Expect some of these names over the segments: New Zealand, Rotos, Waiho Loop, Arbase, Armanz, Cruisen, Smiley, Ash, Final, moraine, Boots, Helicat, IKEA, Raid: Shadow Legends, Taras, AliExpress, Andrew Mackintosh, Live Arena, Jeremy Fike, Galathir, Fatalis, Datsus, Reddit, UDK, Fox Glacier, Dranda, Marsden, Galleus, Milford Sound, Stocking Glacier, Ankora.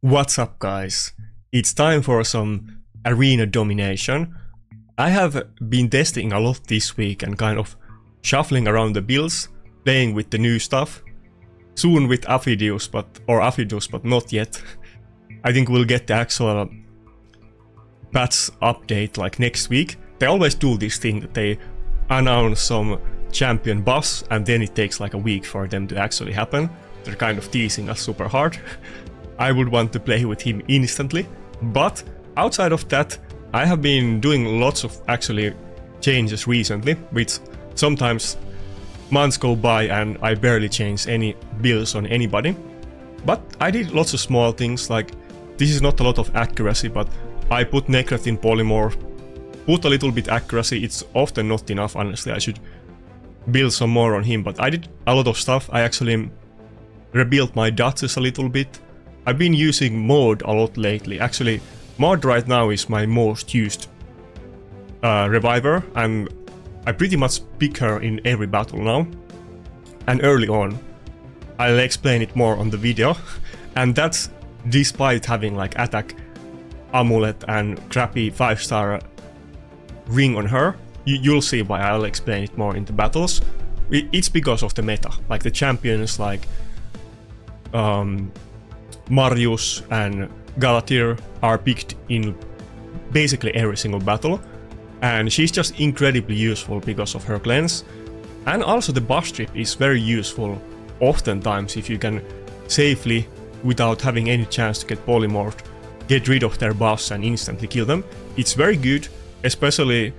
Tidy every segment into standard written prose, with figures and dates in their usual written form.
What's up, guys? It's time for some arena domination. I have been testing a lot this week and kind of shuffling around the builds, playing with the new stuff. Soon with Aphidius, but not yet. I think we'll get the actual patch update like next week. They always do this thing that they announce some champion buffs and then it takes like a week for them to actually happen. They're kind of teasing us super hard. I would want to play with him instantly, but outside of that, I have been doing lots of actually changes recently, which sometimes months go by and I barely change any builds on anybody. But I did lots of small things, like this is not a lot of accuracy, but I put Necret in Polymorph, put a little bit accuracy. It's often not enough, honestly. I should build some more on him, but I did a lot of stuff. I actually rebuilt my Duchess a little bit. I've been using Maud a lot lately. Actually, Maud right now is my most used reviver, and I pretty much pick her in every battle now. And early on, I'll explain it more on the video. And that's despite having like attack, amulet and crappy 5-star ring on her. You'll see why. I'll explain it more in the battles. It's because of the meta, like the champions like Marius and Galathir are picked in basically every single battle, and she's just incredibly useful because of her cleanse. And also the buff strip is very useful oftentimes if you can safely, without having any chance to get polymorphed, get rid of their buffs and instantly kill them. It's very good, especially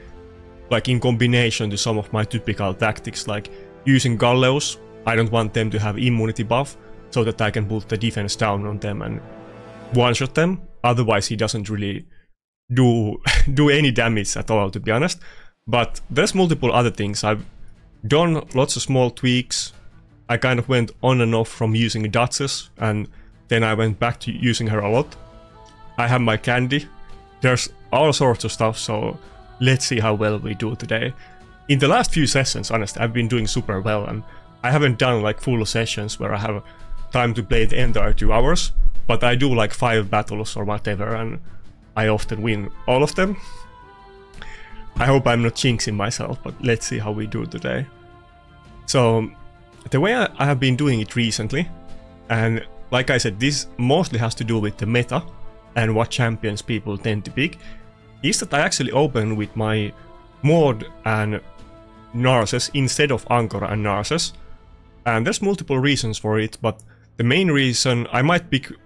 like in combination to some of my typical tactics, like using Galleus. I don't want them to have immunity buff, so that I can put the defense down on them and one-shot them. Otherwise he doesn't really do any damage at all, to be honest. But there's multiple other things. I've done lots of small tweaks. I kind of went on and off from using Duchess, and then I went back to using her a lot. I have my Candy. There's all sorts of stuff, so let's see how well we do today. In the last few sessions, honestly, I've been doing super well, and I haven't done like full sessions where I have time to play the entire 2 hours, but I do like 5 battles or whatever, and I often win all of them. I hope I'm not jinxing myself, but let's see how we do today. So the way I have been doing it recently, and like I said, this mostly has to do with the meta and what champions people tend to pick, is that I actually open with my Maud and Narcissus instead of Ankora and Narcissus. And there's multiple reasons for it, but the main reason I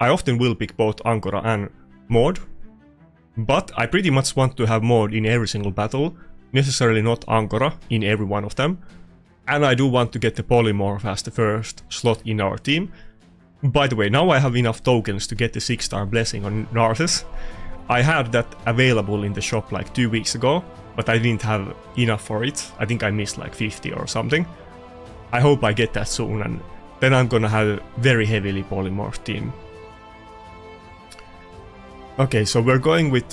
often will pick both Ankora and Maud, but I pretty much want to have Maud in every single battle, necessarily not Ankora in every one of them. And I do want to get the Polymorph as the first slot in our team. By the way, now I have enough tokens to get the 6-star blessing on Narcissus. I had that available in the shop like 2 weeks ago, but I didn't have enough for it. I think I missed like 50 or something. I hope I get that soon, and then I'm gonna have a very heavily polymorphed team. Okay, so we're going with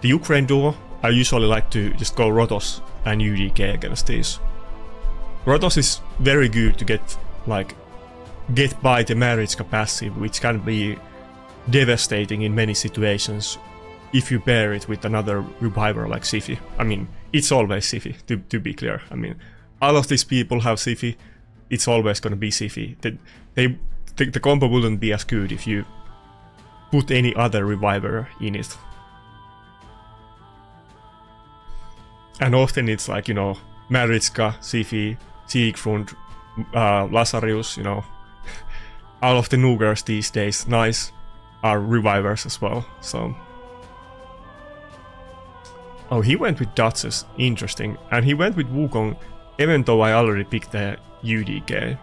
the Ukraine duo. I usually like to just go Rotos and UDK against these. Rotos is very good to get by the Mariuska passive, which can be devastating in many situations if you pair it with another reviver like Siphi. I mean, it's always Siphi, to be clear. I mean, all of these people have Siphi. It's always gonna be Siphi. The combo wouldn't be as good if you put any other reviver in it. And often it's like, you know, Mariuska, Siphi, Siegfried, Lazarius, you know. All of the Noogers these days, Nice, are revivers as well, so. Oh, he went with Datsus, interesting. And he went with Wukong, even though I already picked the UDK.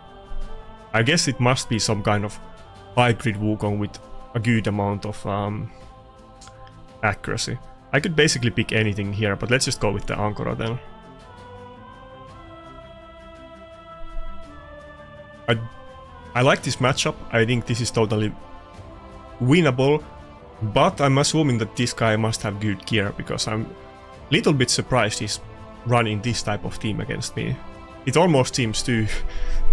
I guess it must be some kind of hybrid Wukong with a good amount of accuracy. I could basically pick anything here, but let's just go with the Ankora then. I like this matchup. I think this is totally winnable, but I'm assuming that this guy must have good gear, because I'm a little bit surprised he's running this type of team against me. It almost seems too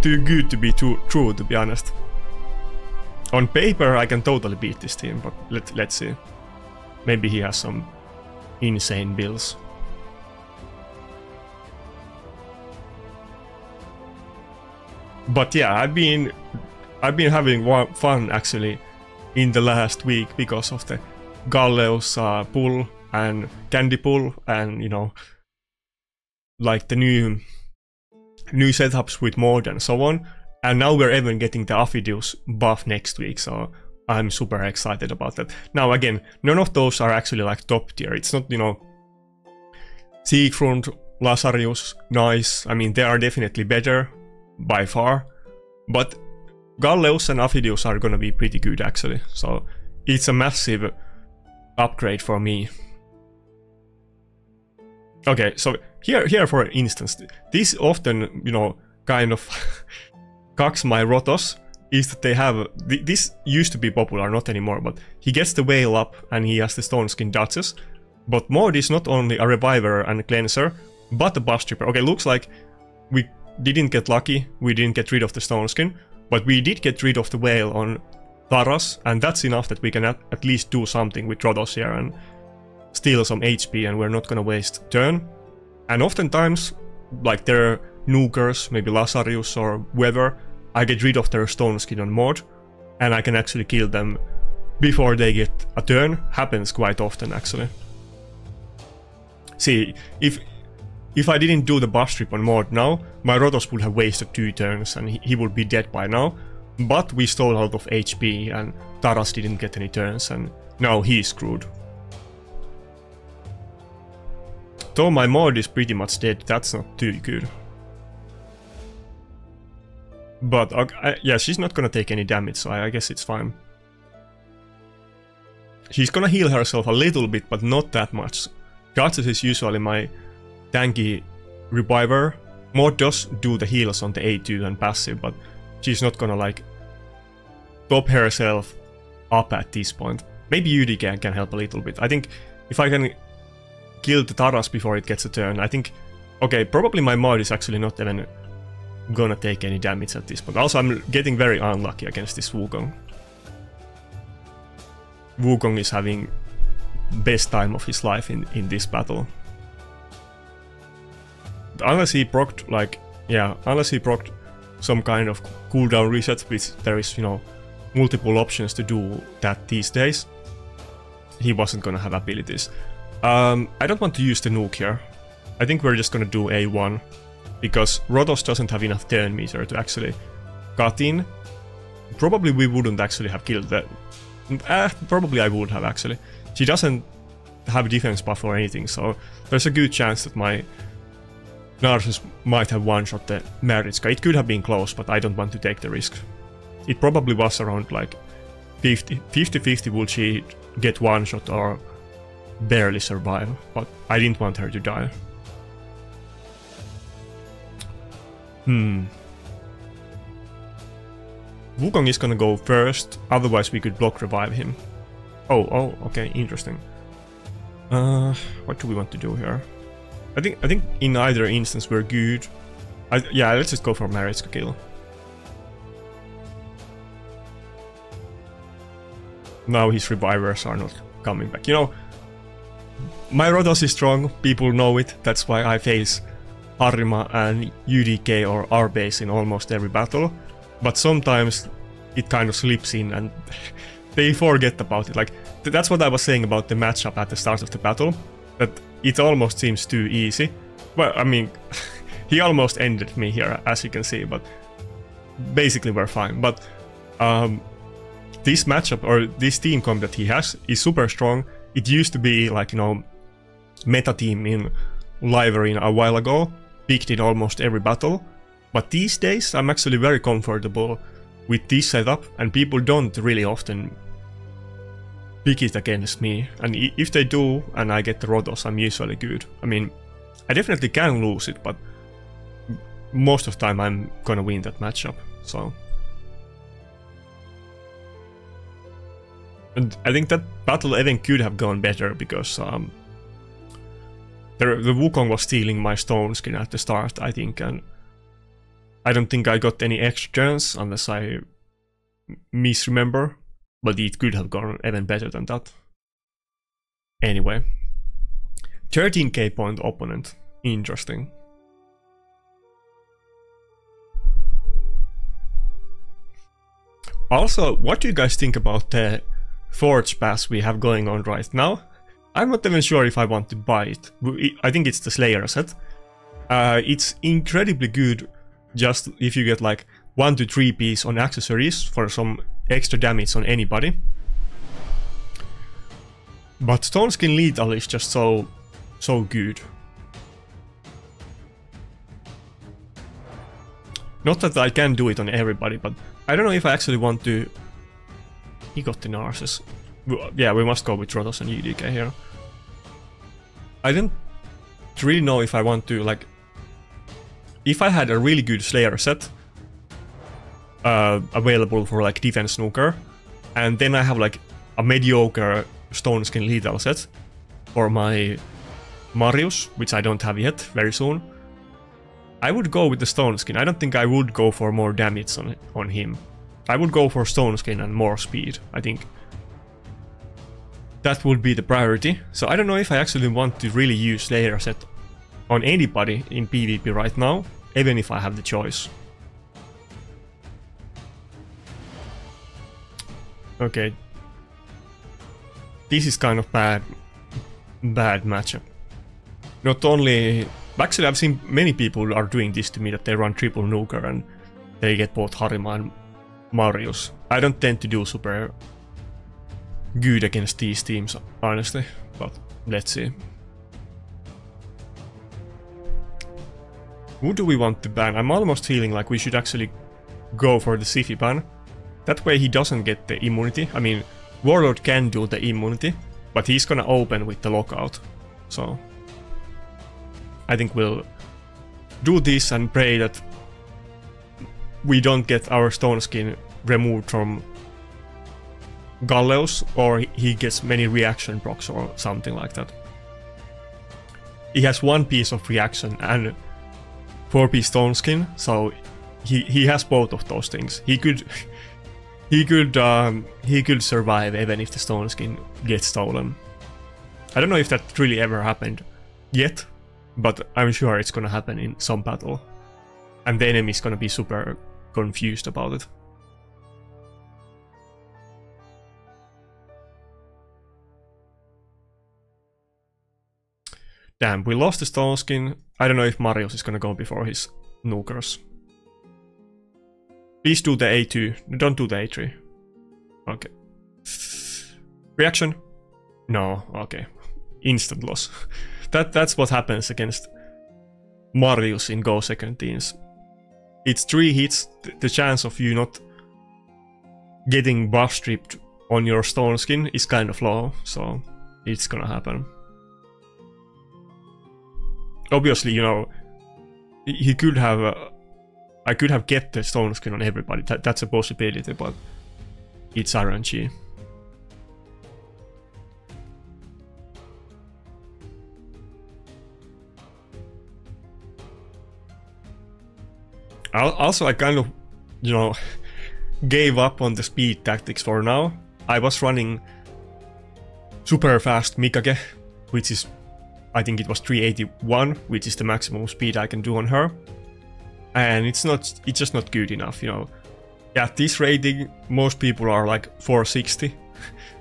good to be true, to be honest. On paper, I can totally beat this team, but let's see. Maybe he has some insane builds. But yeah, I've been having fun actually in the last week because of the Galleus pull and Candy pull, and you know, like the new setups with mod and so on. And now we're even getting the Aphidius buff next week, so I'm super excited about that. Now again, none of those are actually like top tier. It's not, you know, Siegfried, Lazarius, Nice. I mean, they are definitely better by far, but Galleus and Aphidius are gonna be pretty good actually. So it's a massive upgrade for me. Okay, so here for instance, this often, you know, kind of cucks my Rotos, is that they have, this used to be popular, not anymore, but he gets the Whale up and he has the Stone Skin Duchess, but Maud is not only a Reviver and a Cleanser, but a Buff Stripper. Okay, looks like we didn't get lucky, we didn't get rid of the Stone Skin, but we did get rid of the Whale on Taras, and that's enough that we can at least do something with Rotos here and steal some HP, and we're not gonna waste turn. And oftentimes, like their nukers, maybe Lazarius or whoever, I get rid of their Stone Skin on Maud, and I can actually kill them before they get a turn. Happens quite often actually. See, if I didn't do the buff strip on Maud now, my Rotos would have wasted 2 turns and he would be dead by now. But we stole out of HP and Taras didn't get any turns, and now he's screwed. Though my Maud is pretty much dead, that's not too good. But yeah, she's not gonna take any damage, so I guess it's fine. She's gonna heal herself a little bit, but not that much. Datsus is usually my tanky reviver. Maud does do the heals on the A2 and passive, but she's not gonna like top herself up at this point. Maybe UDK can help a little bit. I think if I can kill the Taras before it gets a turn, I think, okay, probably my Maud is actually not even gonna take any damage at this point. Also, I'm getting very unlucky against this Wukong. Wukong is having best time of his life in this battle. Unless he procced, like, yeah, unless he procced some kind of cooldown reset, which there is, you know, multiple options to do that these days, he wasn't gonna have abilities. I don't want to use the nuke here. I think we're just gonna do A1. Because Rotos doesn't have enough turn meter to actually cut in. Probably we wouldn't actually have killed that. Probably I would have actually. She doesn't have defense buff or anything, so there's a good chance that my Narcissus might have one-shot the Marius. It could have been close, but I don't want to take the risk. It probably was around like 50-50 would she get one-shot or barely survive, but I didn't want her to die. Wukong is gonna go first, otherwise we could block revive him. Oh, okay, interesting. What do we want to do here? I think in either instance we're good. Yeah, let's just go for Marius kill. Now his revivers are not coming back. You know, my Rotos is strong, people know it, that's why I face Harima and UDK or Arbase in almost every battle, but sometimes it kind of slips in and they forget about it. Like, that's what I was saying about the matchup at the start of the battle, that it almost seems too easy. Well, I mean, he almost ended me here, as you can see, but basically we're fine. But this matchup or this team comp that he has is super strong. It used to be like, you know, meta team in Live Arena a while ago. Picked in almost every battle, but these days I'm actually very comfortable with this setup, and people don't really often pick it against me, and if they do and I get the Rotos, I'm usually good. I mean, I definitely can lose it, but most of the time I'm gonna win that matchup, so. And I think that battle even could have gone better because the Wukong was stealing my Stone Skin at the start, I think, and I don't think I got any extra turns unless I misremember, but it could have gone even better than that. Anyway, 13k point opponent, interesting. Also, what do you guys think about the Forge Pass we have going on right now? I'm not even sure if I want to buy it. I think it's the Slayer set. It's incredibly good just if you get like 1 to 3 piece on accessories for some extra damage on anybody. But Stoneskin Lethal is just so good. Not that I can do it on everybody, but I don't know if I actually want to... He got the Narcissus. Yeah, we must go with Rotos and UDK here. I don't really know if I want to, like... If I had a really good Slayer set available for like defense snooker, and then I have like a mediocre Stoneskin Lethal set for my Marius, which I don't have yet, very soon, I would go with the Stoneskin. I don't think I would go for more damage on him. I would go for Stoneskin and more speed, I think. That would be the priority. So I don't know if I actually want to really use Slayer set on anybody in PvP right now, even if I have the choice. Okay. This is kind of bad matchup. Not only... Actually, I've seen many people are doing this to me, that they run triple nuker and they get both Harima and Marius. I don't tend to do super good against these teams, honestly, but let's see. Who do we want to ban? I'm almost feeling like we should actually go for the Siphi ban. That way he doesn't get the immunity. I mean, Warlord can do the immunity, but he's gonna open with the lockout, so... I think we'll do this and pray that we don't get our Stoneskin removed from Galleus, or he gets many reaction procs or something like that. He has one piece of reaction and 4-piece Stoneskin, so he has both of those things. He could he could survive even if the Stoneskin gets stolen. I don't know if that really ever happened yet, but I'm sure it's gonna happen in some battle. And the enemy's gonna be super confused about it. Damn, we lost the Stoneskin. I don't know if Marius is gonna go before his nukers. Please do the A2. Don't do the A3. Okay. Reaction? No, okay. Instant loss. That's what happens against Marius in Go Second Teams. It's 3 hits, the chance of you not getting buff stripped on your Stoneskin is kind of low, so it's gonna happen. Obviously, you know, he could have... I could have kept the Stoneskin on everybody, that's a possibility, but it's RNG. Also, I kind of, you know, gave up on the speed tactics for now. I was running super fast Mikage, which is, I think it was 381, which is the maximum speed I can do on her. And it's just not good enough, you know. At this rating, most people are like 460,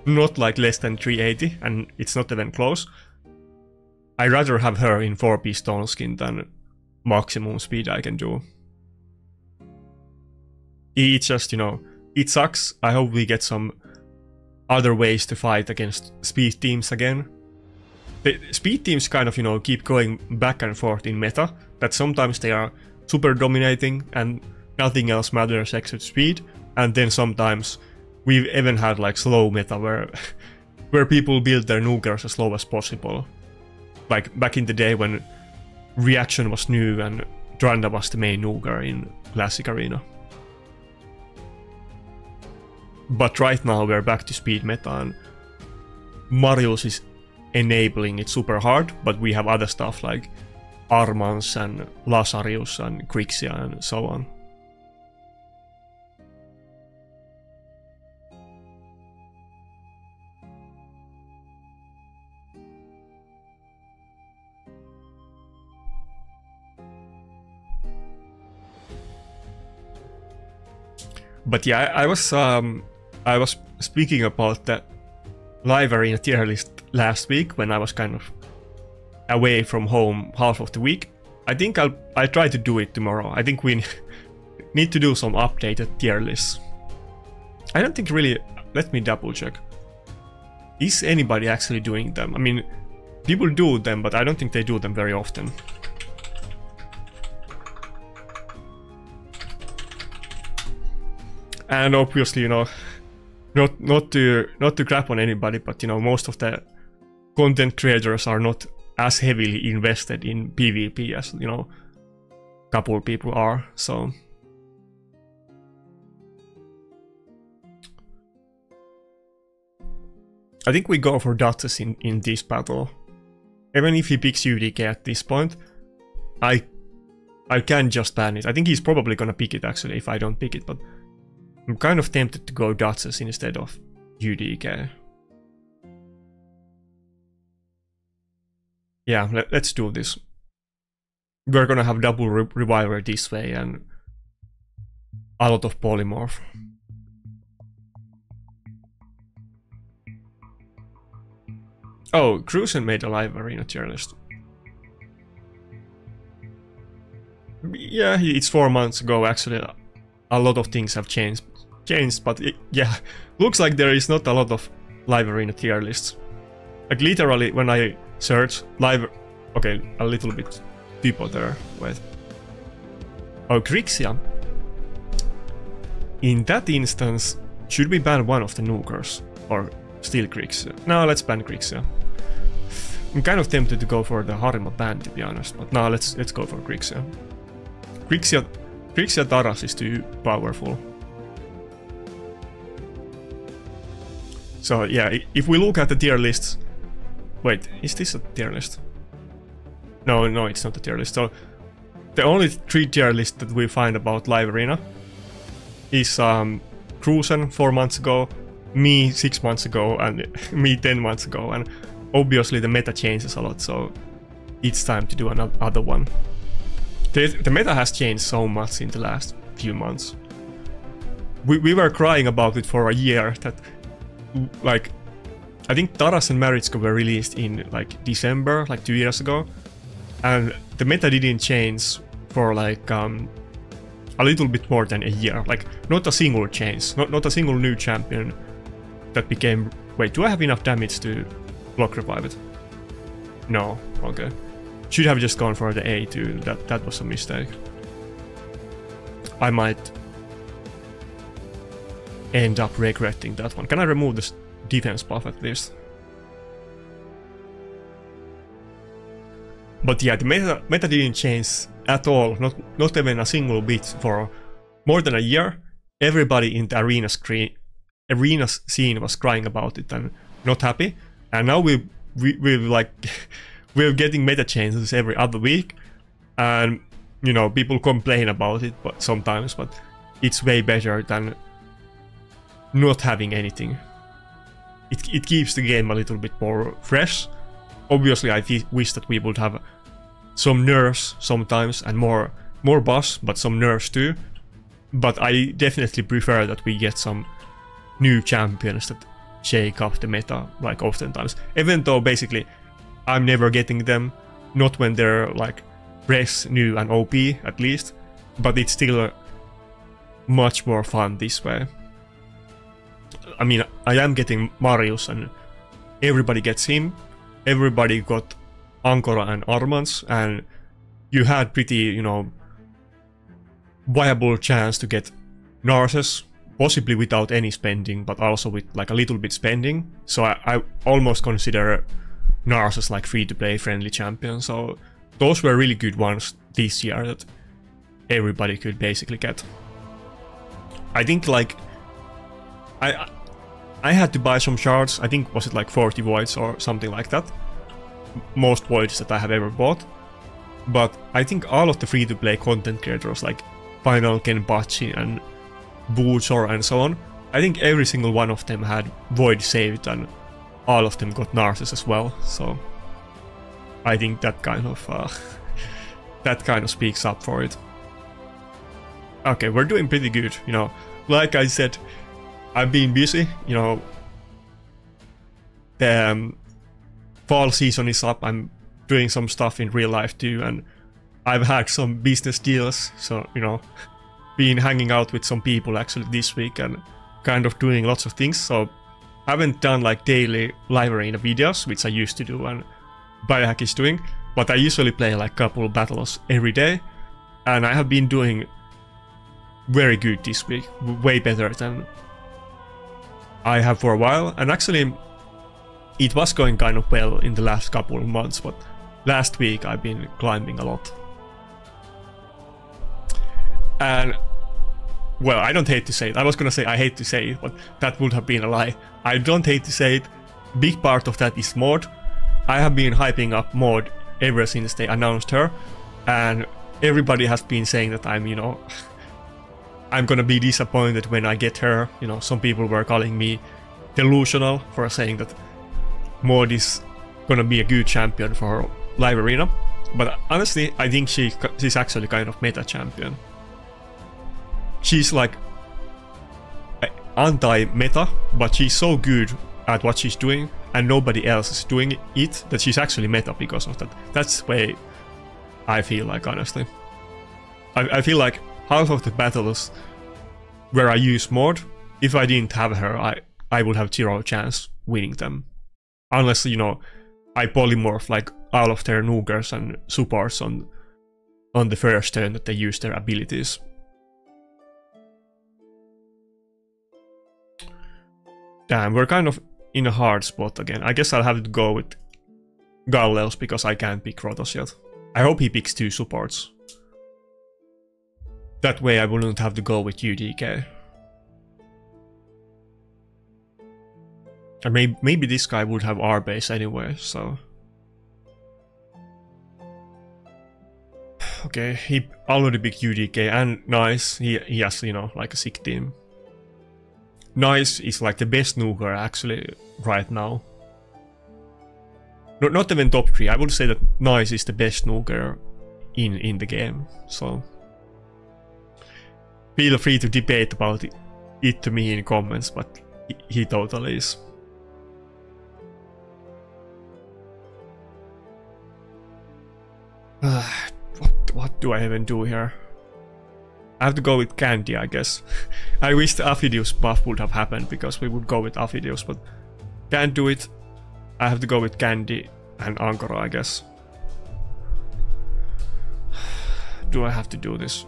not like less than 380, and it's not even close. I rather have her in 4-piece Stoneskin than maximum speed I can do. It's just, you know, it sucks. I hope we get some other ways to fight against speed teams again. The speed teams kind of, you know, keep going back and forth in meta, that sometimes they are super dominating and nothing else matters except speed, and then sometimes we've even had like slow meta where people build their nukers as slow as possible. Like back in the day when reaction was new and Dranda was the main nuker in Classic Arena. But right now we're back to speed meta and Marius is enabling it super hard, but we have other stuff like Armanz and Lazarius and Grixia and so on. But yeah, I was speaking about the library and tier list last week when I was kind of away from home half of the week. I think I'll try to do it tomorrow. I think we need to do some updated tier lists. I don't think really. Let me double check. Is anybody actually doing them? I mean, people do them, but I don't think they do them very often. And obviously, you know, not to crap on anybody, but you know, most of the content creators are not as heavily invested in PvP as, you know, a couple of people are, so. I think we go for Duchess in this battle. Even if he picks UDK at this point, I can just ban it. I think he's probably gonna pick it actually if I don't pick it, but I'm kind of tempted to go Duchess instead of UDK. Yeah, let's do this. We're gonna have double reviver this way and a lot of polymorph. Oh, Cruisen made a live arena tier list. Yeah, it's 4 months ago actually. A lot of things have changed, but it, yeah, looks like there is not a lot of live arena tier lists. Like literally when I search live, okay, a little bit deeper there. Wait. Oh, Grixia. In that instance, should we ban one of the nukers or still Grixia? No, let's ban Grixia. I'm kind of tempted to go for the Harima ban, to be honest, but no, let's go for Grixia. Grixia Taras is too powerful. So yeah, if we look at the tier lists... Wait, is this a tier list? No, it's not a tier list. So the only 3 tier lists that we find about Live Arena is Cruisen 4 months ago, me 6 months ago, and me 10 months ago. And obviously the meta changes a lot, so it's time to do another one. The meta has changed so much in the last few months. We were crying about it for a year that, like, I think Taras and Marius were released in like December, like 2 years ago, and the meta didn't change for like a little bit more than a year. Like not a single change, not a single new champion that became. Wait, do I have enough damage to block revive it? No. Okay. Should have just gone for the A2, that was a mistake. I might end up regretting that one. Can I remove this defense buff at least? But yeah, the meta didn't change at all, not even a single bit for more than a year. Everybody in the arena scene was crying about it and not happy, and now we're like... We're getting meta changes every other week, and you know, people complain about it but sometimes, but it's way better than not having anything. It keeps the game a little bit more fresh. Obviously I wish that we would have some nerfs sometimes and more buffs, but some nerfs too. But I definitely prefer that we get some new champions that shake up the meta like oftentimes, even though basically I'm never getting them, not when they're like fresh, new and OP at least, but it's still much more fun this way. I mean, I am getting Marius and everybody gets him, everybody got Ankora and Armanz, and you had pretty, you know, viable chance to get Narcissus, possibly without any spending, but also with like a little bit spending, so I almost consider Narcissus like free-to-play friendly champion, so those were really good ones this year that everybody could basically get. I think like I had to buy some shards. I think was it like 40 voids or something like that, most voids that I have ever bought, but I think all of the free-to-play content creators like Final, Kenpachi and Butcher and so on, I think every single one of them had void saved and all of them got Narcissus as well, so I think that kind of that kind of speaks up for it. Okay, we're doing pretty good, you know. like I said, I've been busy, you know. The fall season is up, I'm doing some stuff in real life too, and I've had some business deals, so, you know, been hanging out with some people actually this week and kind of doing lots of things, so I haven't done like daily live arena videos, which I used to do and Biohack is doing, but I usually play like couple battles every day, and I have been doing very good this week, way better than I have for a while, and actually it was going kind of well in the last couple of months, but last week I've been climbing a lot. And well, I don't hate to say it. I was gonna say I hate to say it, but that would have been a lie. I don't hate to say it. Big part of that is Maud. I have been hyping up Maud ever since they announced her, and everybody has been saying that I'm, you know, I'm gonna be disappointed when I get her. You know, some people were calling me delusional for saying that Maud is gonna be a good champion for live arena, but honestly, I think she's actually kind of meta champion. She's like anti-meta, but she's so good at what she's doing and nobody else is doing it that she's actually meta because of that. That's the way I feel like, honestly. I feel like half of the battles where I use Maud, if I didn't have her, I would have zero chance winning them. Unless, you know, I polymorph like all of their Noogers and supports on the first turn that they use their abilities. Damn, we're kind of in a hard spot again. I guess I'll have to go with Galleus because I can't pick Rotos yet. I hope he picks two supports. That way I wouldn't have to go with UDK. And maybe this guy would have Arbase anyway, so... Okay, he already picked UDK and Nice. He has, you know, like a sick team. Nice is like the best Nuker actually right now. No, not even top 3, I would say that Nice is the best Nuker in the game, so... Feel free to debate about it to me in comments, but he totally is. What do I even do here? I have to go with Candy, I guess. I wish the Aphidius buff would have happened because we would go with Aphidius, but can't do it. I have to go with Candy and Ankora, I guess. Do I have to do this?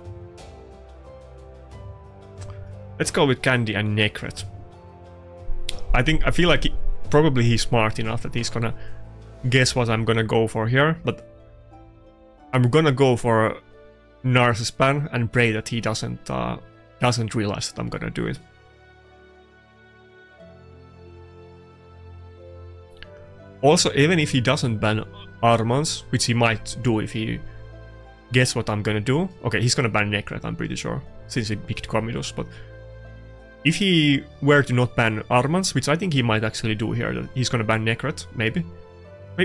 Let's go with Candy and Necret. I feel like probably he's smart enough that he's gonna guess what I'm gonna go for here, but I'm gonna go for Narcissus ban and pray that he doesn't realize that I'm gonna do it. Also, even if he doesn't ban Armanz, which he might do if he guess what I'm gonna do. Okay, he's gonna ban Necret, I'm pretty sure, since he picked Commodus, but if he were to not ban Armanz, which I think he might actually do here, that he's gonna ban Necret, maybe.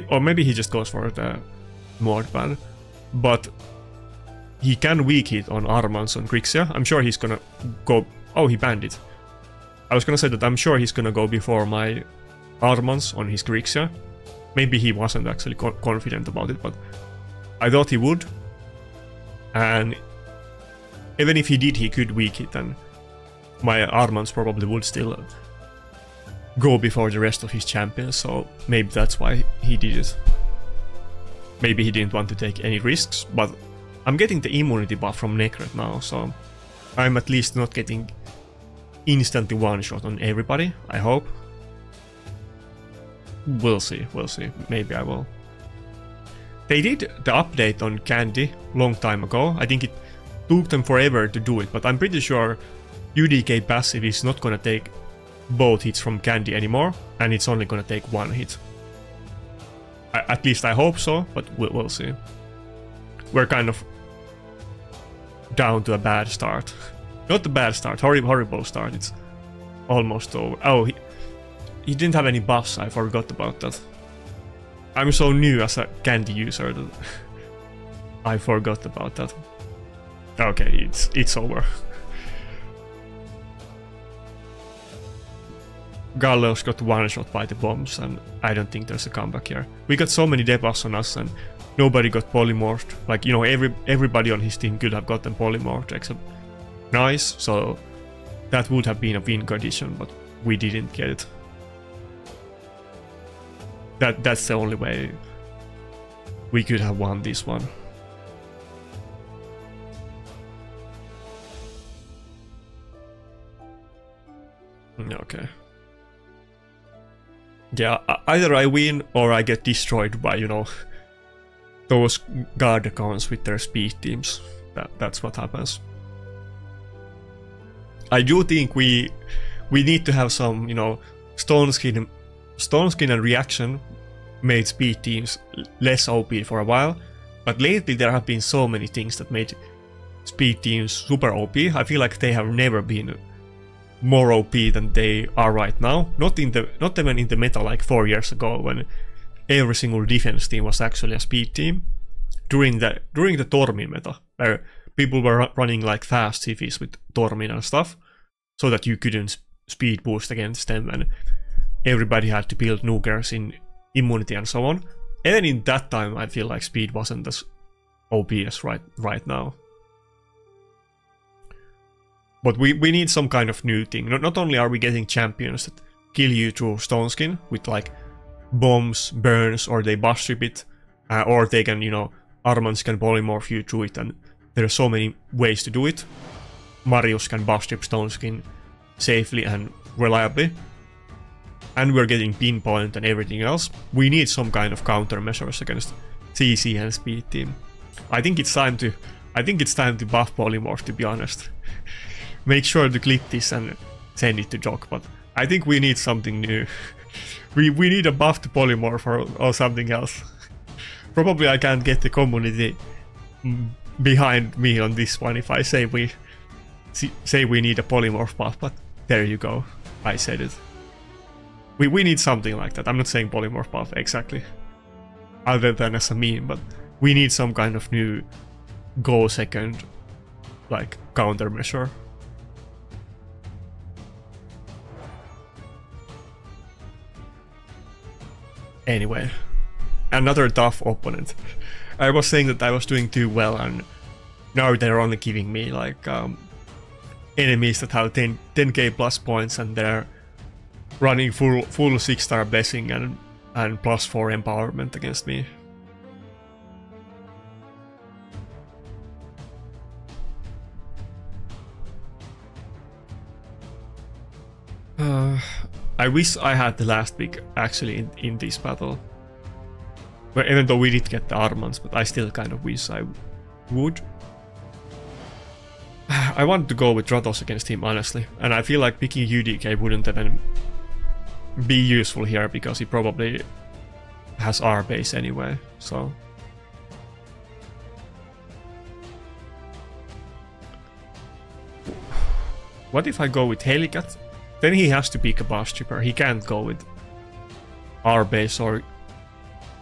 Or maybe he just goes for the Maud ban. But he can weak hit on Armanz on Grixia. I'm sure he's gonna go... Oh, he banned it. I was gonna say that I'm sure he's gonna go before my Armanz on his Grixia. Maybe he wasn't actually confident about it, but I thought he would. And even if he did, he could weak hit, and my Armanz probably would still go before the rest of his champions, so maybe that's why he did it. Maybe he didn't want to take any risks, but... I'm getting the immunity buff from Necret now, so I'm at least not getting instantly one-shot on everybody, I hope. We'll see, maybe I will. They did the update on Candy long time ago. I think it took them forever to do it, but I'm pretty sure UDK passive is not gonna take both hits from Candy anymore, and it's only gonna take one hit. At least I hope so, but we'll see. We're kind of down to a bad start. Not a bad start, horrible start. It's almost over. Oh, he didn't have any buffs. I forgot about that. I'm so new as a Candy user that I forgot about that. Okay, it's over. Galleus got one shot by the bombs, and I don't think there's a comeback here. We got so many debuffs on us, and nobody got polymorphed. Like, you know, everybody on his team could have gotten polymorphed except Nice, so that would have been a win condition, but we didn't get it. That's the only way we could have won this one. Okay. Yeah, either I win or I get destroyed by, you know, those guard accounts with their speed teams. That's what happens. I do think we need to have some, you know, Stone Skin and Reaction made speed teams less OP for a while, but lately there have been so many things that made speed teams super OP. I feel like they have never been more OP than they are right now. Not even in the meta like 4 years ago, when every single defense team was actually a speed team. During the Tormin meta, where people were running like fast Siphis with Tormin and stuff, so that you couldn't speed boost against them, and everybody had to build nukers in immunity and so on. Even in that time, I feel like speed wasn't as OP as right now. But we need some kind of new thing. Not only are we getting champions that kill you through Stone Skin with like bombs, burns, or they buff strip it, or they can, you know, Armanz can polymorph you through it, and there are so many ways to do it. Marius can buff strip Stone Skin safely and reliably. And we're getting pinpoint and everything else. We need some kind of countermeasures against CC and speed team. I think it's time to buff polymorph, to be honest. Make sure to clip this and send it to Jock, but I think we need something new. We need a buff to polymorph or something else. Probably I can't get the community behind me on this one if I say we need a polymorph buff, but there you go, I said it. We need something like that. I'm not saying polymorph buff exactly, other than as a meme, but we need some kind of new go second, like, countermeasure. Anyway, another tough opponent. I was saying that I was doing too well, and now they're only giving me like enemies that have 10k plus points, and they're running full 6-star blessing and plus 4 empowerment against me. I wish I had the last pick actually in this battle. Well, even though we did get the Armanz, but I still kind of wish I would. I wanted to go with Rotos against him, honestly, and I feel like picking UDK wouldn't even be useful here because he probably has Arbase anyway, so. What if I go with Helicat? Then he has to pick a buff stripper. He can't go with Arbase or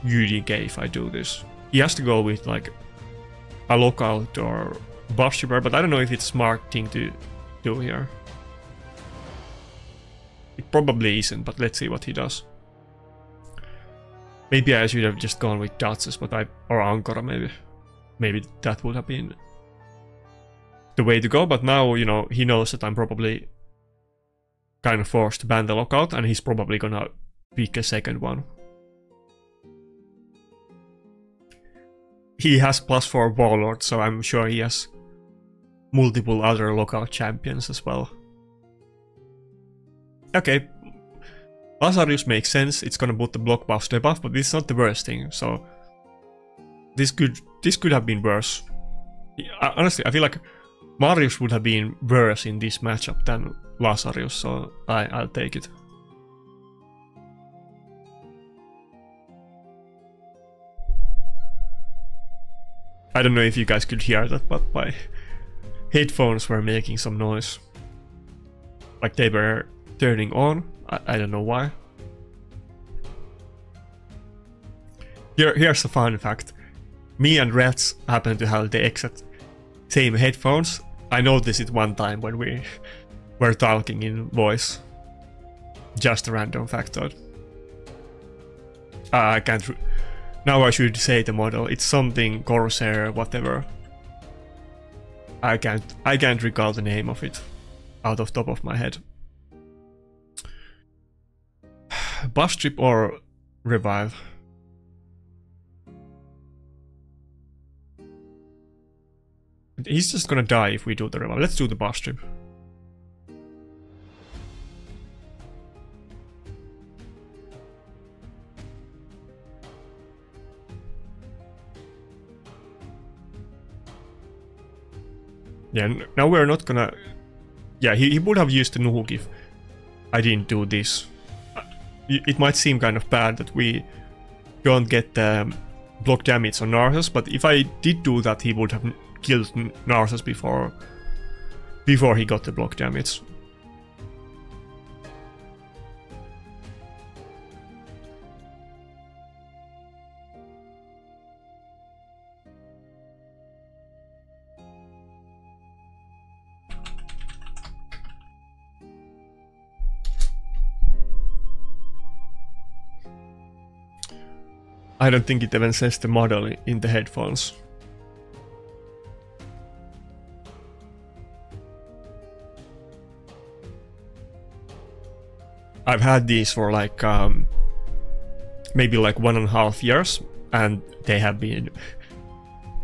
UDK if I do this. He has to go with like a lockout or buff stripper, but I don't know if it's a smart thing to do here. It probably isn't, but let's see what he does. Maybe I should have just gone with Datsus, but or Ankora maybe. Maybe that would have been the way to go, but now, you know, he knows that I'm probably kind of forced to ban the lockout, and he's probably gonna pick a second one. He has +4 Warlord, so I'm sure he has multiple other lockout champions as well. Okay, Lazarius makes sense. It's gonna put the block buffs to a buff, but it's not the worst thing, so this could have been worse. Honestly, I feel like Marius would have been worse in this matchup than Lazarius, so I'll take it. I don't know if you guys could hear that, but my headphones were making some noise. Like they were turning on, I don't know why. Here's a fun fact. Me and Rats happen to have the exact same headphones. I noticed it one time when we were talking in voice. just a random factor. I can't... Now I should say the model. It's something Corsair, whatever. I can't recall the name of it out of top of my head. Buff strip or revive? He's just gonna die if we do the revive. Let's do the buff strip. Yeah, now we're not gonna... Yeah, he would have used the nuke if I didn't do this. It might seem kind of bad that we don't get the block damage on Narcissus, but if I did do that, he would have killed Narcissus before he got the block damage. I don't think it even says the model in the headphones. I've had these for like maybe like 1.5 years, and they have been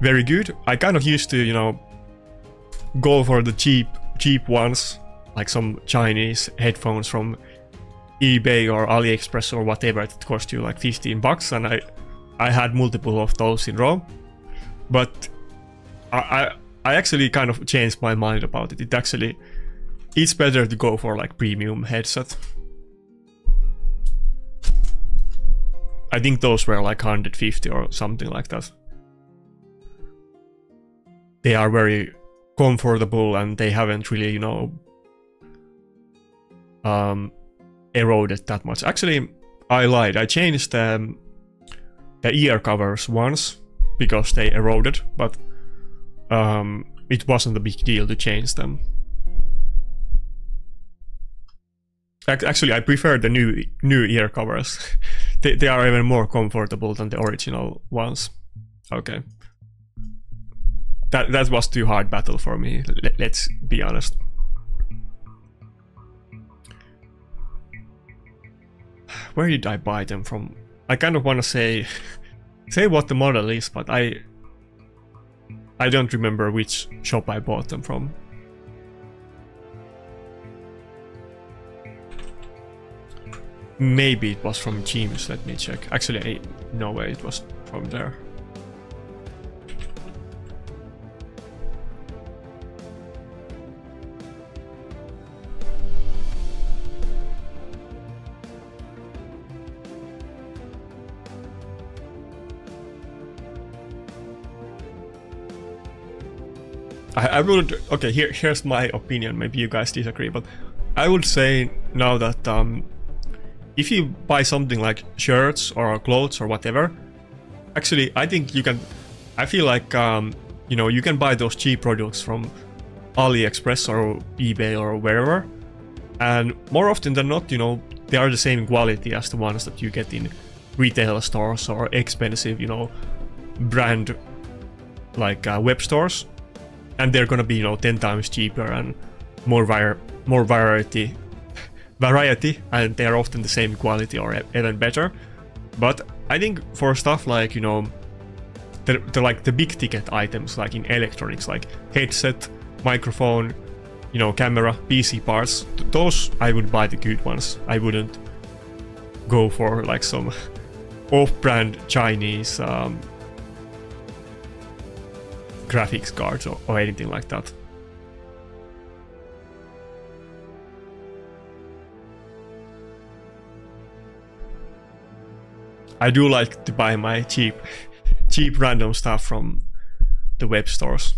very good. I kind of used to, you know, go for the cheap ones, like some Chinese headphones from eBay or AliExpress or whatever that cost you like 15 bucks, and I had multiple of those in Rome, but I actually kind of changed my mind about it. It actually, it's better to go for like premium headset. I think those were like 150 or something like that. They are very comfortable and they haven't really, you know, eroded that much. Actually, I lied. I changed the ear covers once because they eroded, but it wasn't a big deal to change them. Actually, I prefer the new ear covers. They are even more comfortable than the original ones. Okay. That was too hard battle for me. Let's be honest. Where did I buy them from? I kind of want to say what the model is, but I don't remember which shop I bought them from. Maybe it was from James, let me check. Actually, no way, it was from there. I would, okay, here's my opinion, maybe you guys disagree, but I would say now that if you buy something like shirts or clothes or whatever, actually I think you can, I feel like, you know, you can buy those cheap products from AliExpress or eBay or wherever, and more often than not, you know, they are the same quality as the ones that you get in retail stores or expensive, you know, brand like web stores. And they're gonna be, you know, 10 times cheaper and more variety, and they're often the same quality or even better. But I think for stuff like, you know, the big ticket items like in electronics, like headset, microphone, you know, camera, PC parts, those I would buy the good ones. I wouldn't go for like some off-brand Chinese graphics cards or anything like that. I do like to buy my cheap random stuff from the web stores.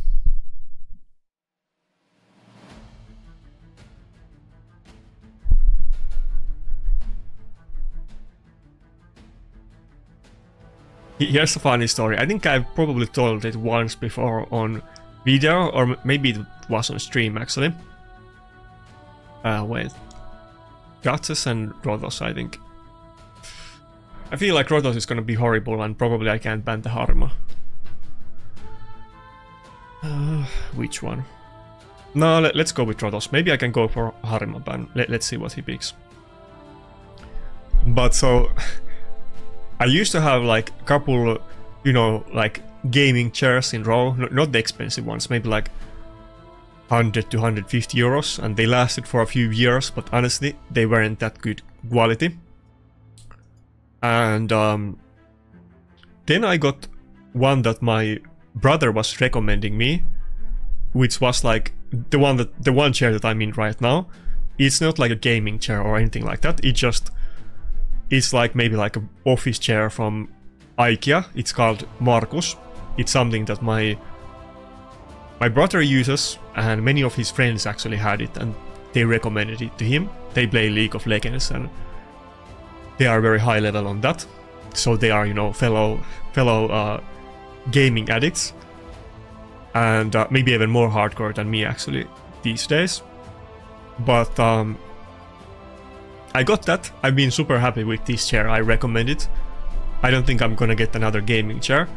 Here's a funny story. I think I've probably told it once before on video, or maybe it was on stream actually. Wait. Datsus and Rotos, I think. I feel like Rotos is gonna be horrible and probably I can't ban the Harima. Which one? No, let's go with Rotos. Maybe I can go for Harima ban. Let's see what he picks. But so... I used to have like a couple, you know, like gaming chairs in row. Not the expensive ones, maybe like 100 to 150 euros. And they lasted for a few years, but honestly, they weren't that good quality. And then I got one that my brother was recommending me, which was like the one chair that I'm in right now. It's not like a gaming chair or anything like that. It just... It's like maybe like an office chair from IKEA. It's called Marcus. It's something that my brother uses, and many of his friends actually had it and they recommended it to him. They play League of Legends and they are very high level on that. So they are, you know, fellow gaming addicts, and maybe even more hardcore than me actually these days. But I got that. I've been super happy with this chair. I recommend it. I don't think I'm gonna get another gaming chair.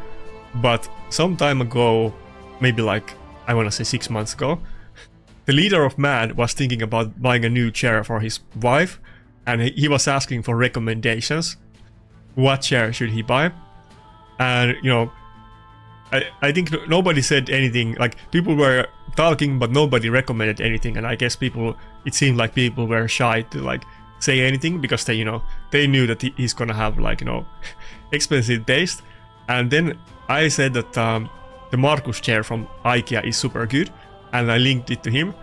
But some time ago, maybe like, I wanna say 6 months ago, the leader of MAD was thinking about buying a new chair for his wife, and he was asking for recommendations. What chair should he buy? And, you know, I think nobody said anything. Like, people were talking, but nobody recommended anything. And I guess people, it seemed like people were shy to like say anything, because they, you know, they knew that he's gonna have like, you know, expensive taste. And then I said that the Marcus chair from IKEA is super good, and I linked it to him,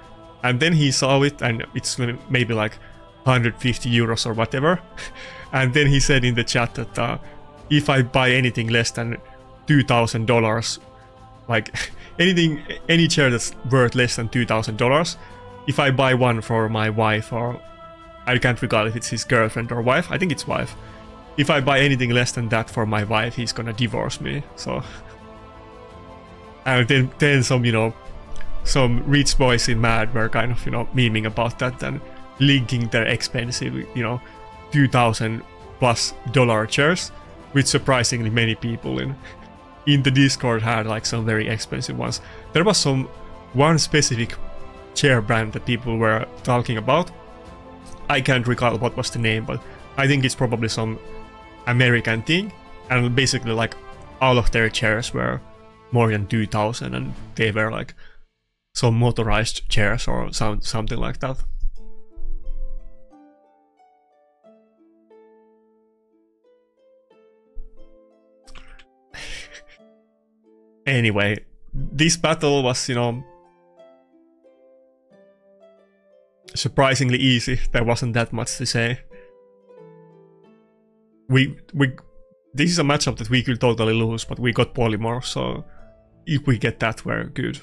and then he saw it, and it's maybe like 150 euros or whatever. And then he said in the chat that if I buy anything less than $2,000, like any chair that's worth less than $2,000, if I buy one for my wife, or I can't recall if it's his girlfriend or wife. I think it's wife. If I buy anything less than that for my wife, he's gonna divorce me. So, and then some, you know, some rich boys in MAD were kind of, you know, memeing about that and linking their expensive, you know, $2,000+ chairs, which surprisingly many people in the Discord had like some very expensive ones. There was one specific chair brand that people were talking about. I can't recall what was the name, but I think it's probably some American thing, and basically like all of their chairs were more than 2,000, and they were like some motorized chairs or something like that. Anyway, this battle was, you know, surprisingly easy. There wasn't that much to say. This is a matchup that we could totally lose, but we got Polymorph, so if we get that, we're good.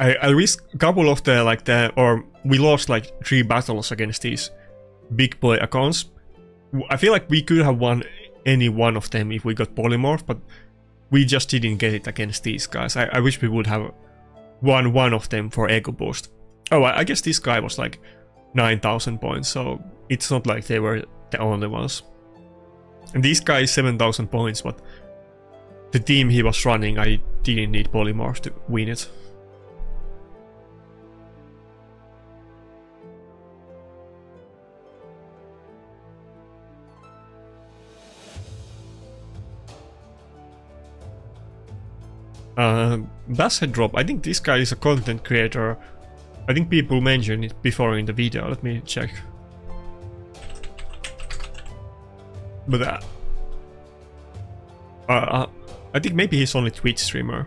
I risk a couple of the we lost like 3 battles against these big boy accounts. I feel like we could have won any one of them if we got Polymorph, but we just didn't get it against these guys. I wish we would have won one of them for Ego Boost. Oh, I guess this guy was like 9,000 points, so it's not like they were the only ones. And this guy is 7,000 points, but the team he was running, I didn't need Polymorph to win it. Basset Drop, I think this guy is a content creator. I think people mentioned it before in the video, let me check. But I think maybe he's only Twitch streamer.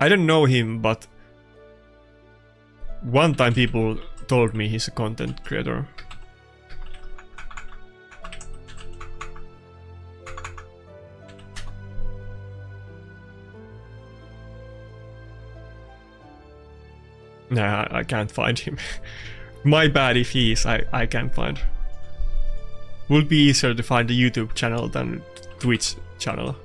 I don't know him, but one time people told me he's a content creator. Nah, I can't find him. My bad if he is, I can't find. Would be easier to find the YouTube channel than Twitch channel.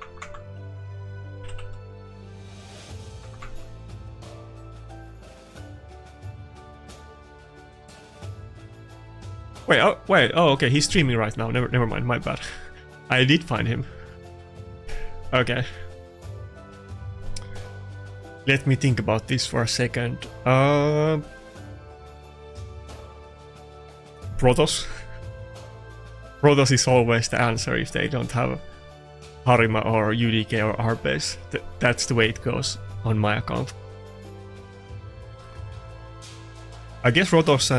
Wait, oh, wait, oh, okay, he's streaming right now. Never mind, my bad. I did find him. Okay. Let me think about this for a second. Rotos. Rotos is always the answer if they don't have Harima or UDK or Arbase. That's the way it goes on my account. I guess Rotos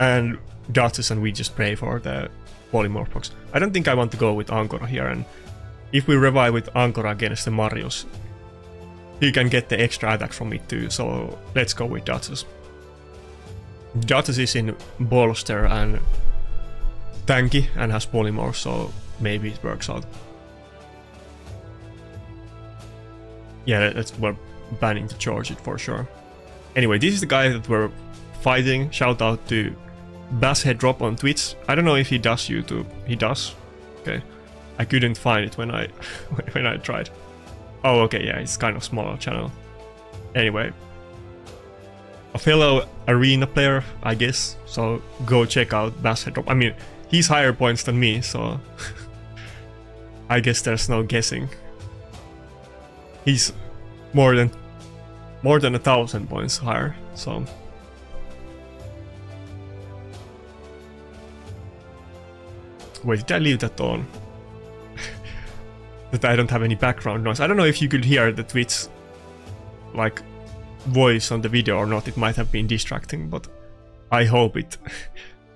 and Datsus and we just pray for the Polymorph box. I don't think I want to go with Ankora here, and if we revive with Ankora against the Marius, you can get the extra attack from it too, so let's go with Duchess. Duchess is in bolster and tanky and has polymorph, so maybe it works out. Yeah, we're banning the charge it for sure. Anyway, this is the guy that we're fighting. Shout out to Basshead Drop on Twitch. I don't know if he does YouTube. He does? Okay. I couldn't find it when I when I tried. Oh, okay, yeah, it's kind of smaller channel. Anyway, a fellow arena player, I guess. So go check out Basshead Drop. I mean, he's higher points than me, so I guess there's no guessing. He's more than 1,000 points higher. So. Wait, did I leave that on? That I don't have any background noise. I don't know if you could hear the Twitch, like, voice on the video or not. It might have been distracting, but I hope it...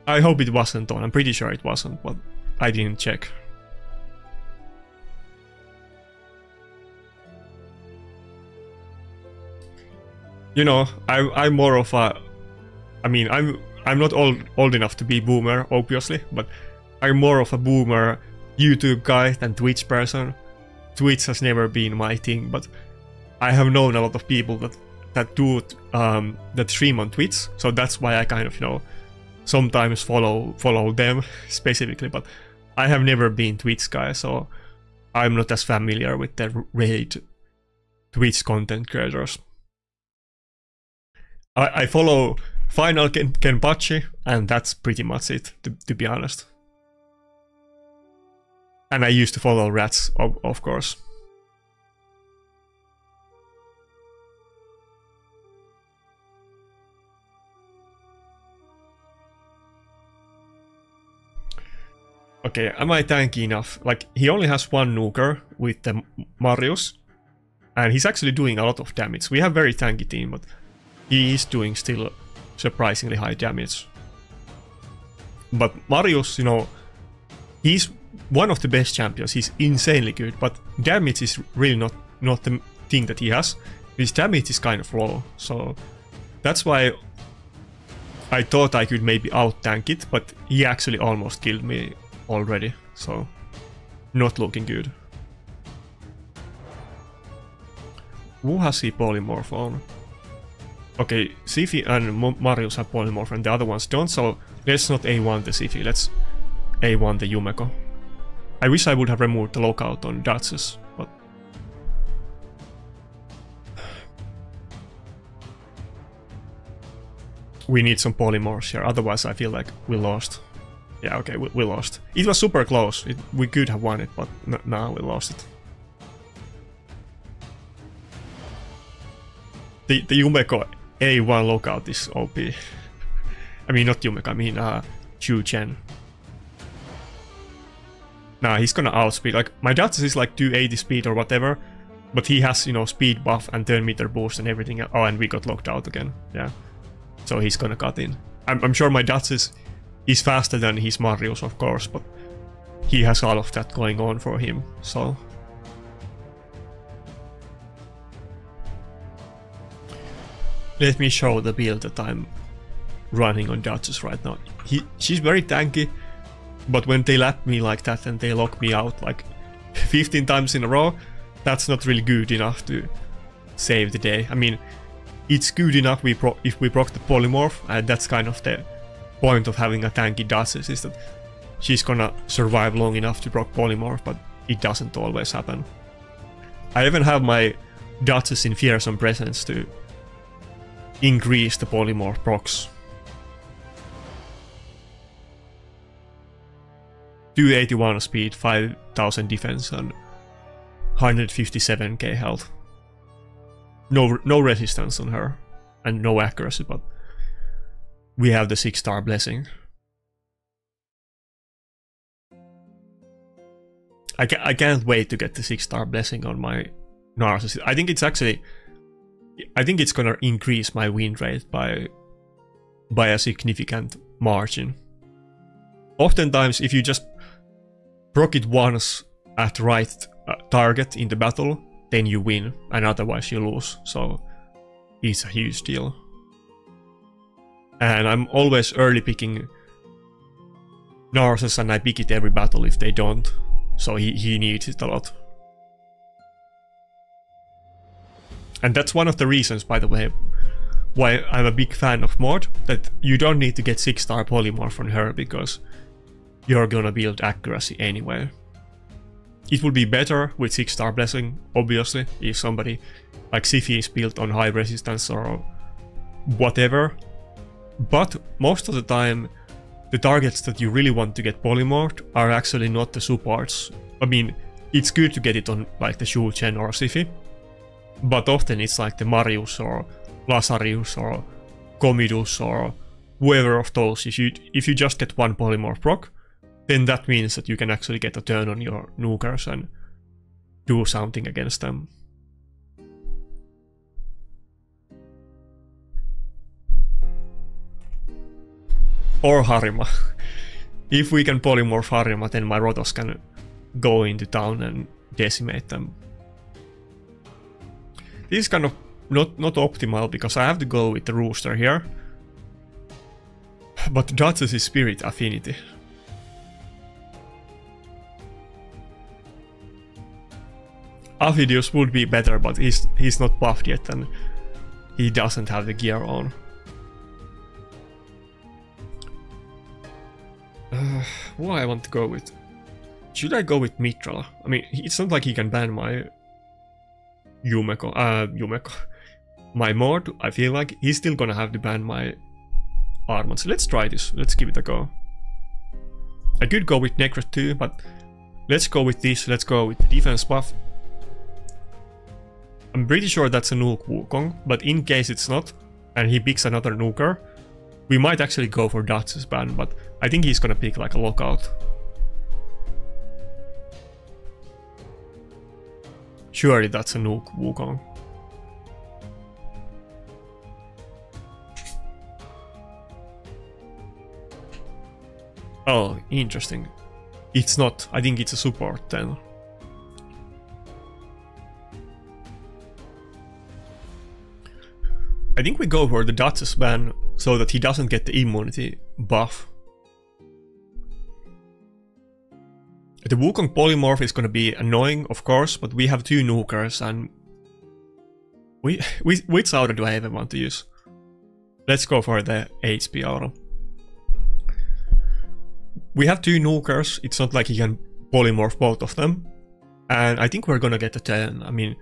I hope it wasn't on. I'm pretty sure it wasn't, but I didn't check. You know, I'm more of a... I mean, I'm not old enough to be boomer, obviously, but... I'm more of a boomer YouTube guy than Twitch person. Twitch has never been my thing, but I have known a lot of people that do that stream on Twitch, so that's why I kind of, you know, sometimes follow them specifically. But I have never been Twitch guy, so I'm not as familiar with the Raid Twitch content creators. I follow Final, Kenpachi, and that's pretty much it, to be honest. And I used to follow rats, of course. Okay, am I tanky enough? Like, he only has one nuker with the Marius. And he's actually doing a lot of damage. We have a very tanky team, but he is doing still surprisingly high damage. But Marius, you know, he's... one of the best champions. He's insanely good, but damage is really not the thing that he has. His damage is kind of low, so that's why I thought I could maybe out-tank it, but he actually almost killed me already, so not looking good. Who has he polymorph on? Okay, Siphi and Marius have polymorph and the other ones don't, so let's not A1 the Siphi, let's A1 the Yumeko. I wish I would have removed the lockout on Datsus, but... we need some polymorphs here, otherwise I feel like we lost. Yeah, okay, we lost. It was super close, we could have won it, but no, we lost it. The Yumeko A1 lockout is OP. I mean, not Yumeko, I mean Xu Chen. Nah, he's gonna outspeed. Like, my Datsus is like 280 speed or whatever, but he has, you know, speed buff and turn meter boost and everything. Oh, and we got locked out again. Yeah. So he's gonna cut in. I'm sure my Datsus is faster than his Marius, of course, but he has all of that going on for him, so... let me show the build that I'm running on Datsus right now. She's very tanky. But when they lap me like that and they lock me out like 15 times in a row, that's not really good enough to save the day. I mean, it's good enough if we proc the polymorph, and that's kind of the point of having a tanky Duchess, is that she's gonna survive long enough to proc polymorph, but it doesn't always happen. I even have my Duchess in fearsome presence to increase the polymorph procs. 281 speed, 5000 defense and 157k health. No resistance on her and no accuracy, but we have the 6-star blessing. I can't wait to get the 6-star blessing on my Narcissus. I think it's actually... I think it's gonna increase my win rate by a significant margin. Oftentimes, if you just proc it once at the right target in the battle, then you win, and otherwise you lose, so it's a huge deal. And I'm always early picking Narcissus, and I pick it every battle if they don't, so he needs it a lot. And that's one of the reasons, by the way, why I'm a big fan of Maud, that you don't need to get 6-star polymorph on her, because you're gonna build accuracy anyway. It would be better with 6-star blessing, obviously, if somebody like Siphi is built on high resistance or whatever, but most of the time the targets that you really want to get polymorphed are actually not the supports. I mean, it's good to get it on like the Xu Chen or Siphi, but often it's like the Marius or Lazarius or Comidus or whoever of those. If you just get one polymorph proc, then that means that you can actually get a turn on your nukers and do something against them. Or Harima. If we can polymorph Harima, then my Rotos can go into town and decimate them. This is kind of not optimal, because I have to go with the Rooster here. But Duchess is Spirit Affinity. Aphidius would be better, but he's not buffed yet and he doesn't have the gear on. What I want to go with? Should I go with Mitra? I mean, it's not like he can ban my... Yumeko. My Maud, I feel like he's still gonna have to ban my Armanz. Let's try this. Let's give it a go. I could go with Necret too, but let's go with this. Let's go with the defense buff. I'm pretty sure that's a nuke Wukong, but in case it's not, and he picks another nuker, we might actually go for Datsus ban, but I think he's gonna pick like a lockout. Surely that's a nuke Wukong. Oh, interesting. It's not. I think it's a support then. I think we go for the Duchess ban so that he doesn't get the immunity buff. The Wukong polymorph is gonna be annoying, of course, but we have two nukers and... which auto do I even want to use? Let's go for the HP auto. We have two nukers, it's not like he can polymorph both of them. And I think we're gonna get a 10, I mean...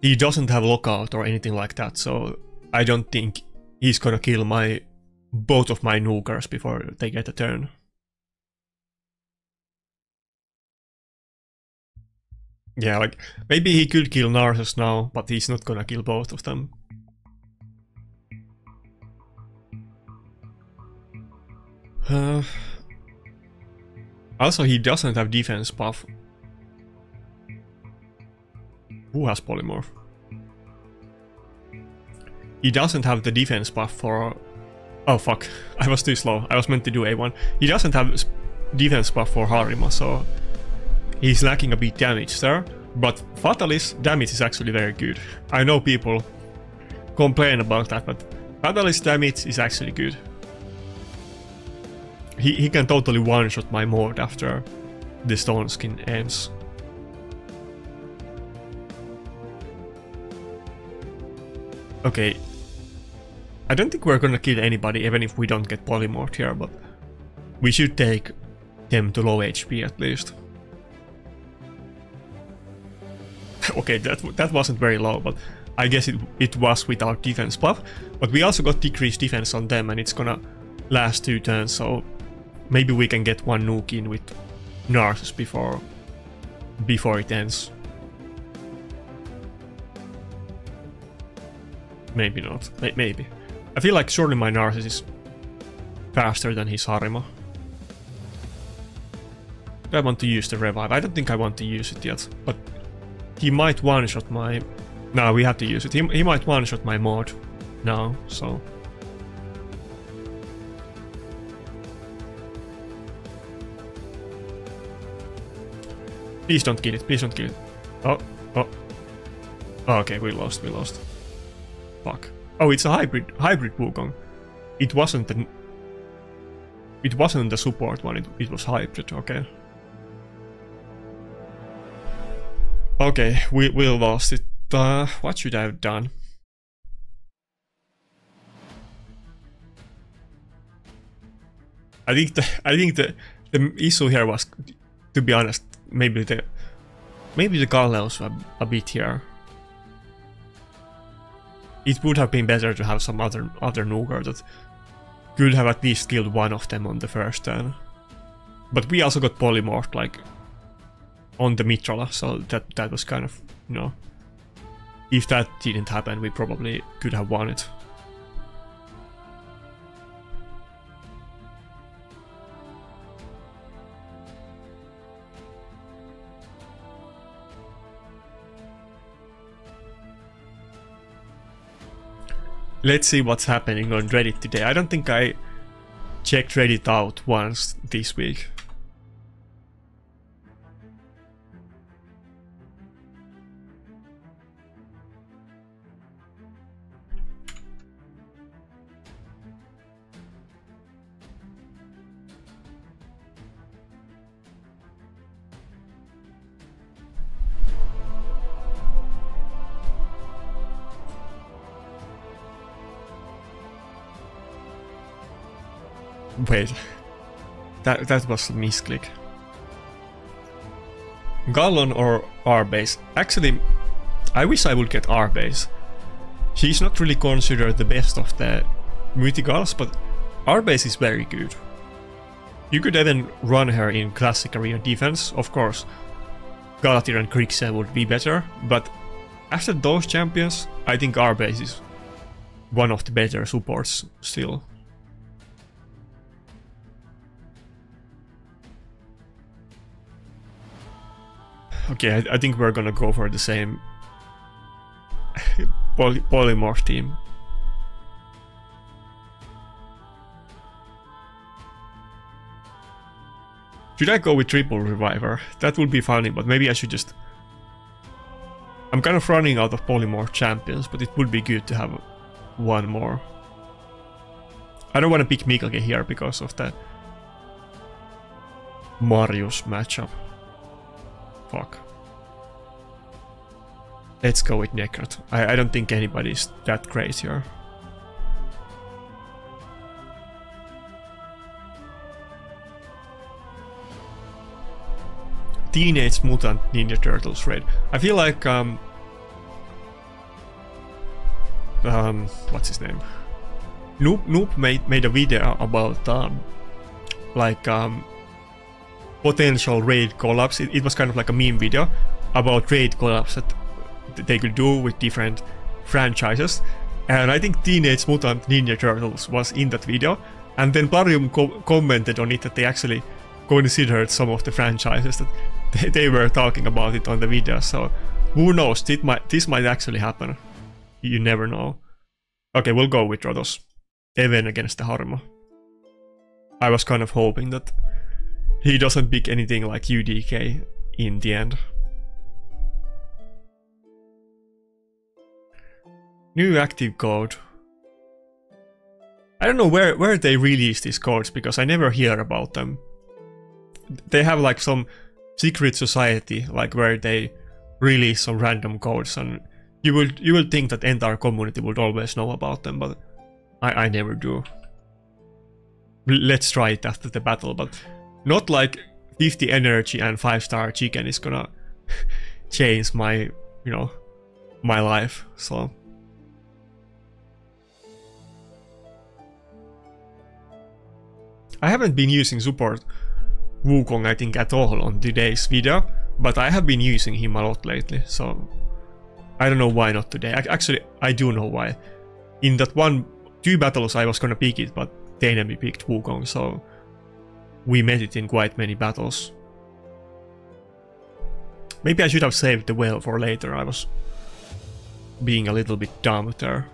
He doesn't have lockout or anything like that, so I don't think he's gonna kill both of my nukers before they get a turn. Yeah, like, maybe he could kill Narcissus now, but he's not gonna kill both of them. Also, he doesn't have defense buff. Who has polymorph? He doesn't have the defense buff for... Oh fuck, I was too slow. I was meant to do A1. He doesn't have defense buff for Harima, so... He's lacking a bit damage there. But Fatalis damage is actually very good. I know people complain about that, but Fatalis damage is actually good. He can totally one-shot my Maud after the Stone Skin ends. Okay, I don't think we're gonna kill anybody, even if we don't get polymorphed here, but we should take them to low HP at least. Okay, that wasn't very low, but I guess it was without defense buff, but we also got decreased defense on them, and it's gonna last 2 turns, so Maybe we can get one nuke in with Narcissus before it ends. Maybe not. Maybe. I feel like surely my Narcissus is faster than his Harima. I want to use the revive. I don't think I want to use it yet, but he might one-shot my... No, we have to use it. He might one-shot my Maud now, so... Please don't kill it, please don't kill it. Oh, oh. Oh, okay, we lost. Fuck. Oh, it's a hybrid Wukong. It wasn't the support one, it was hybrid, okay. Okay, we lost it. What should I have done? I think the issue here was, to be honest, maybe the Galleus a bit here. It would have been better to have some other nuker that could have at least killed one of them on the first turn. But we also got polymorphed like on the Mitrala, so that was kind of, you know, if that didn't happen we probably could have won it. Let's see what's happening on Reddit today. I don't think I checked Reddit out once this week. Wait, that was a misclick. Gallon or Arbase? Actually, I wish I would get Arbase. She's not really considered the best of the Mythicals, but Arbase is very good. You could even run her in classic arena defense, of course. Galathir and Grixia would be better, but after those champions, I think Arbase is one of the better supports still. Okay, I think we're gonna go for the same polymorph team. Should I go with triple reviver? That would be funny, but maybe I should just... I'm kind of running out of polymorph champions, but it would be good to have one more. I don't want to pick Mikage here because of the Marius matchup. Fuck. Let's go with Necret. I don't think anybody's that crazy here. Teenage Mutant Ninja Turtles Raid. I feel like what's his name? Noob made a video about potential raid collabs. It was kind of like a meme video about raid collabs that they could do with different franchises, and I think Teenage Mutant Ninja Turtles was in that video, and then Plarium commented on it that they actually considered some of the franchises that they were talking about it on the video, so who knows, this might actually happen. You never know. Okay, we'll go with Rotos, even against the Harima. I was kind of hoping that he doesn't pick anything like UDK in the end. New active code. I don't know where they release these codes because I never hear about them. They have like some secret society like where they release some random codes, and you will think that the entire community would always know about them, but I never do. Let's try it after the battle, but not like 50 energy and 5-star chicken is gonna change my, you know, my life, so... I haven't been using support Wukong, I think, at all on today's video, but I have been using him a lot lately, so I don't know why not today. Actually, I do know why. In that two battles I was gonna pick it, but the enemy picked Wukong, so we met it in quite many battles. Maybe I should have saved the whale for later, I was being a little bit dumb there.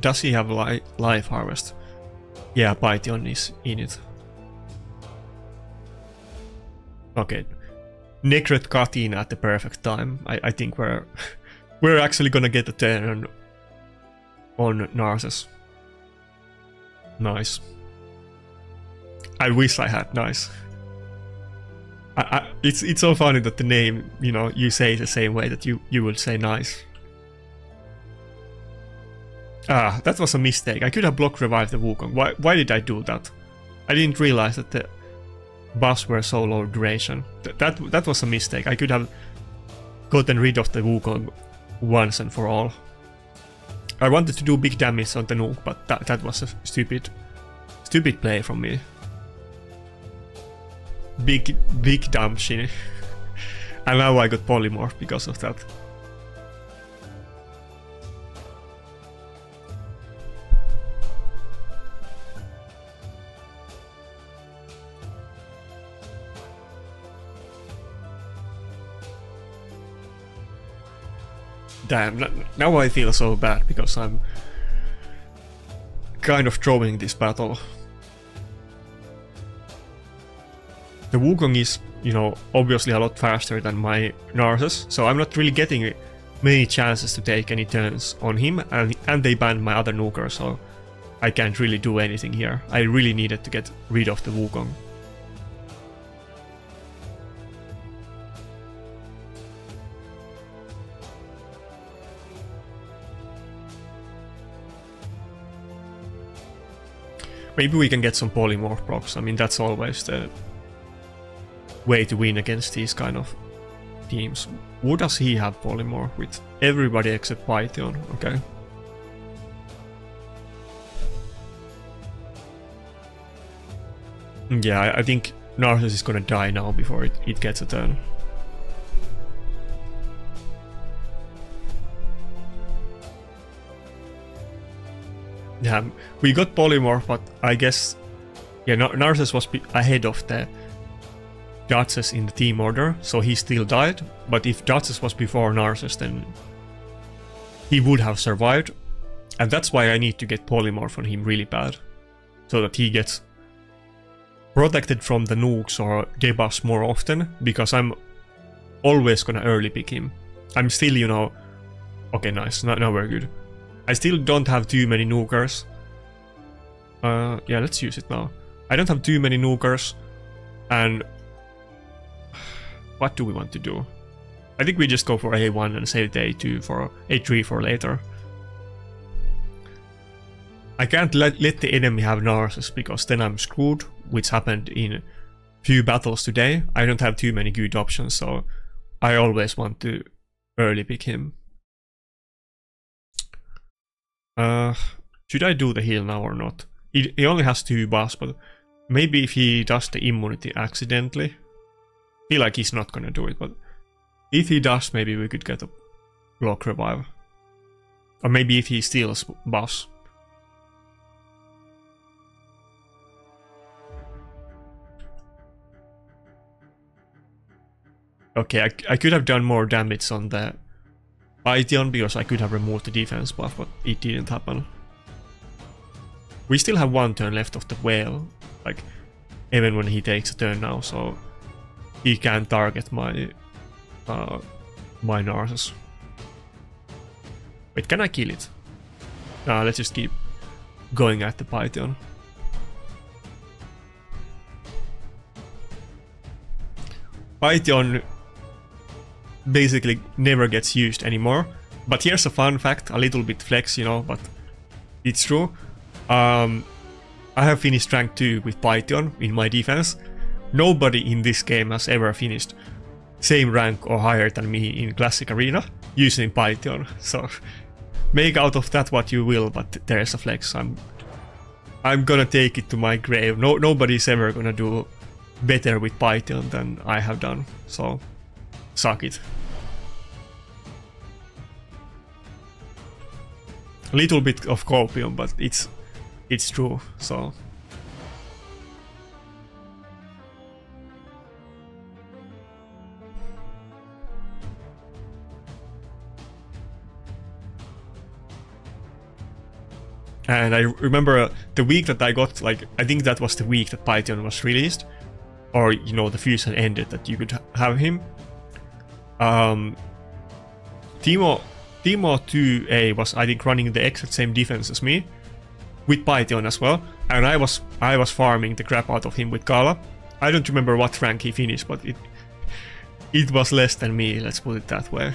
Does he have life harvest? Yeah, Pythion is in it. Okay. Necret cut in at the perfect time. I think we're actually gonna get a turn on Narcissus. Nice. I wish I had Nice. It's so funny that the name, you know, you say it the same way that you would say Nice. Ah, that was a mistake. I could have block revived the Wukong. Why did I do that? I didn't realize that the buffs were so low duration. That was a mistake. I could have gotten rid of the Wukong once and for all. I wanted to do big damage on the nuke, but that was a stupid play from me. Big dumb shit. And now I got polymorph because of that. Damn, now I feel so bad because I'm kind of drawing this battle. The Wukong is, you know, obviously a lot faster than my Narcissus, so I'm not really getting many chances to take any turns on him, and they banned my other nuker, so I can't really do anything here. I really needed to get rid of the Wukong. Maybe we can get some polymorph procs. I mean, that's always the way to win against these kind of teams. Who does he have polymorph with? Everybody except Pythion, okay. Yeah, I think Narcissus is gonna die now before it gets a turn. Yeah, we got polymorph, but I guess, yeah, Narcissus was ahead of the Duchess in the team order, so he still died. But if Duchess was before Narcissus, then he would have survived, and that's why I need to get polymorph on him really bad, so that he gets protected from the nukes or debuffs more often, because I'm always gonna early pick him. I'm still, you know, okay, nice. Now we're good. I still don't have too many nukers. Yeah, let's use it now. I don't have too many nukers, and what do we want to do? I think we just go for A1 and save the A2 for A3 for later. I can't let the enemy have Narcissus, because then I'm screwed, which happened in few battles today. I don't have too many good options, so I always want to early pick him. Should I do the heal now or not? He only has 2 buffs, but maybe if he does the immunity accidentally. I feel like he's not gonna do it, but if he does, maybe we could get a block revive. Or maybe if he steals buffs. Okay, I could have done more damage on the Pythion, because I could have removed the defense buff, but it didn't happen. We still have 1 turn left of the whale, like, even when he takes a turn now, so he can target my Narcissus. Wait, can I kill it? Nah, let's just keep going at the Pythion. Pythion basically never gets used anymore, but here's a fun fact, a little bit flex, you know, but it's true. I have finished rank 2 with Pythion in my defense, Nobody in this game has ever finished same rank or higher than me in Classic Arena, using Pythion, so make out of that what you will, but there's a flex. I'm gonna take it to my grave. Nobody's ever gonna do better with Pythion than I have done, so suck it. A little bit of copium, but it's true, so... And I remember the week that I got, like, I think that was the week that Pythion was released, or, you know, the fusion ended, that you could have him. Timo 2A was, I think, running the exact same defense as me, with Pythion as well, and I was farming the crap out of him with Gala. I don't remember what rank he finished, but it was less than me, let's put it that way.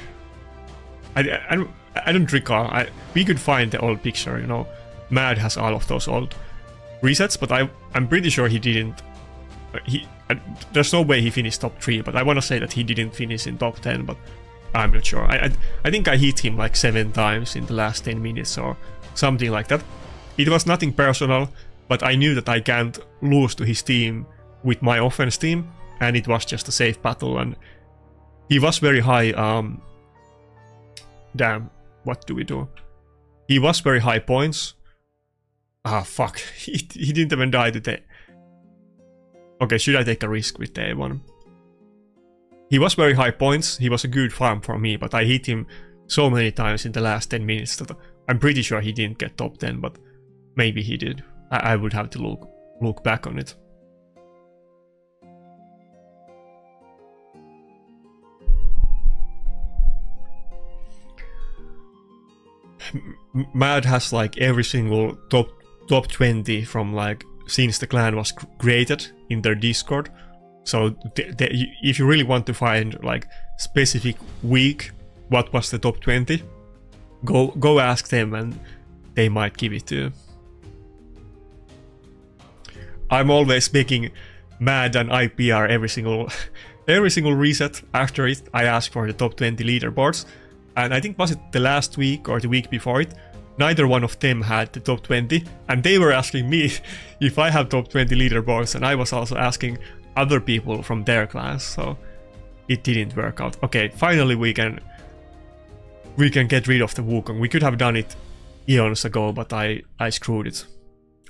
I don't recall. We could find the old picture, you know. MAD has all of those old resets, but I'm pretty sure he didn't. There's no way he finished top 3, but I want to say that he didn't finish in top 10, but I'm not sure. I think I hit him like 7 times in the last 10 minutes or something like that. It was nothing personal, but I knew that I can't lose to his team with my offense team, and it was just a safe battle, and he was very high... Damn, what do we do? He was very high points. Ah, fuck. He didn't even die today. Okay, should I take a risk with the A1? He was very high points. He was a good farm for me, but I hit him so many times in the last 10 minutes that I'm pretty sure he didn't get top 10, but maybe he did. I would have to look back on it. MAD has like every single top 20 from like since the clan was created in their Discord, so if you really want to find like specific week what was the top 20, go ask them and they might give it to you. I'm always making MAD and IPR every single reset. After it I ask for the top 20 leaderboards. And I think was it the last week or the week before it, neither one of them had the top 20, and they were asking me if I have top 20 leaderboards, and I was also asking other people from their class, so it didn't work out. Okay, finally we can get rid of the Wukong. We could have done it eons ago, but I screwed it.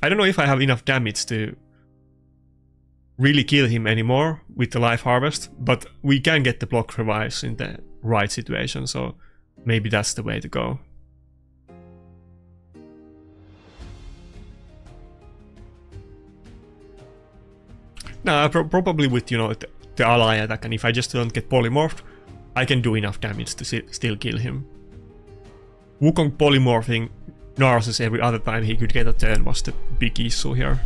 I don't know if I have enough damage to really kill him anymore with the life harvest, but we can get the block revives in the right situation, so maybe that's the way to go. Nah, probably with, you know, the ally attack, and if I just don't get polymorphed, I can do enough damage to still kill him. Wukong polymorphing Narcissus every other time he could get a turn was the big issue here.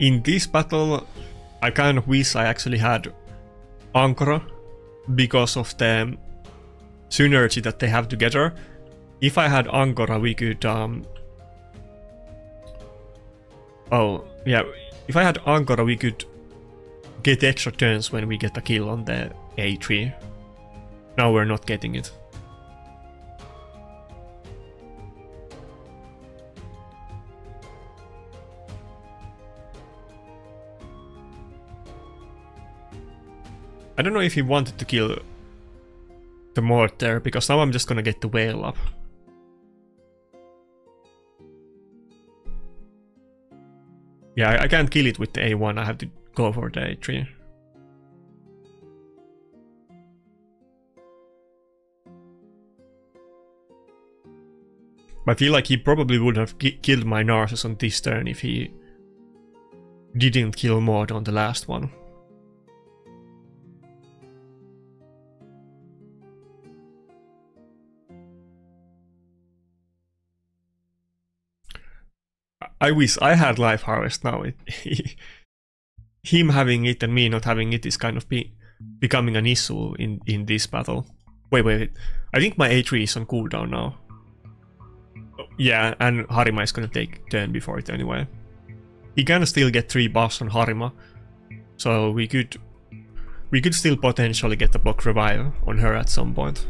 In this battle, I kind of wish I actually had Ankora because of the synergy that they have together. If I had Ankora, we could... Oh, yeah. If I had Ankora, we could get extra turns when we get a kill on the A3. Now we're not getting it. I don't know if he wanted to kill the mortar, because now I'm just gonna get the whale up. Yeah, I can't kill it with the A1, I have to go for the A3. I feel like he probably would have killed my Narcissus on this turn if he didn't kill Maud on the last one. I wish I had Life Harvest now. Him having it and me not having it is kind of becoming an issue in this battle. Wait. I think my A3 is on cooldown now. Yeah, and Harima is gonna take turn before it anyway. He can still get 3 buffs on Harima, so we could still potentially get the block revive on her at some point.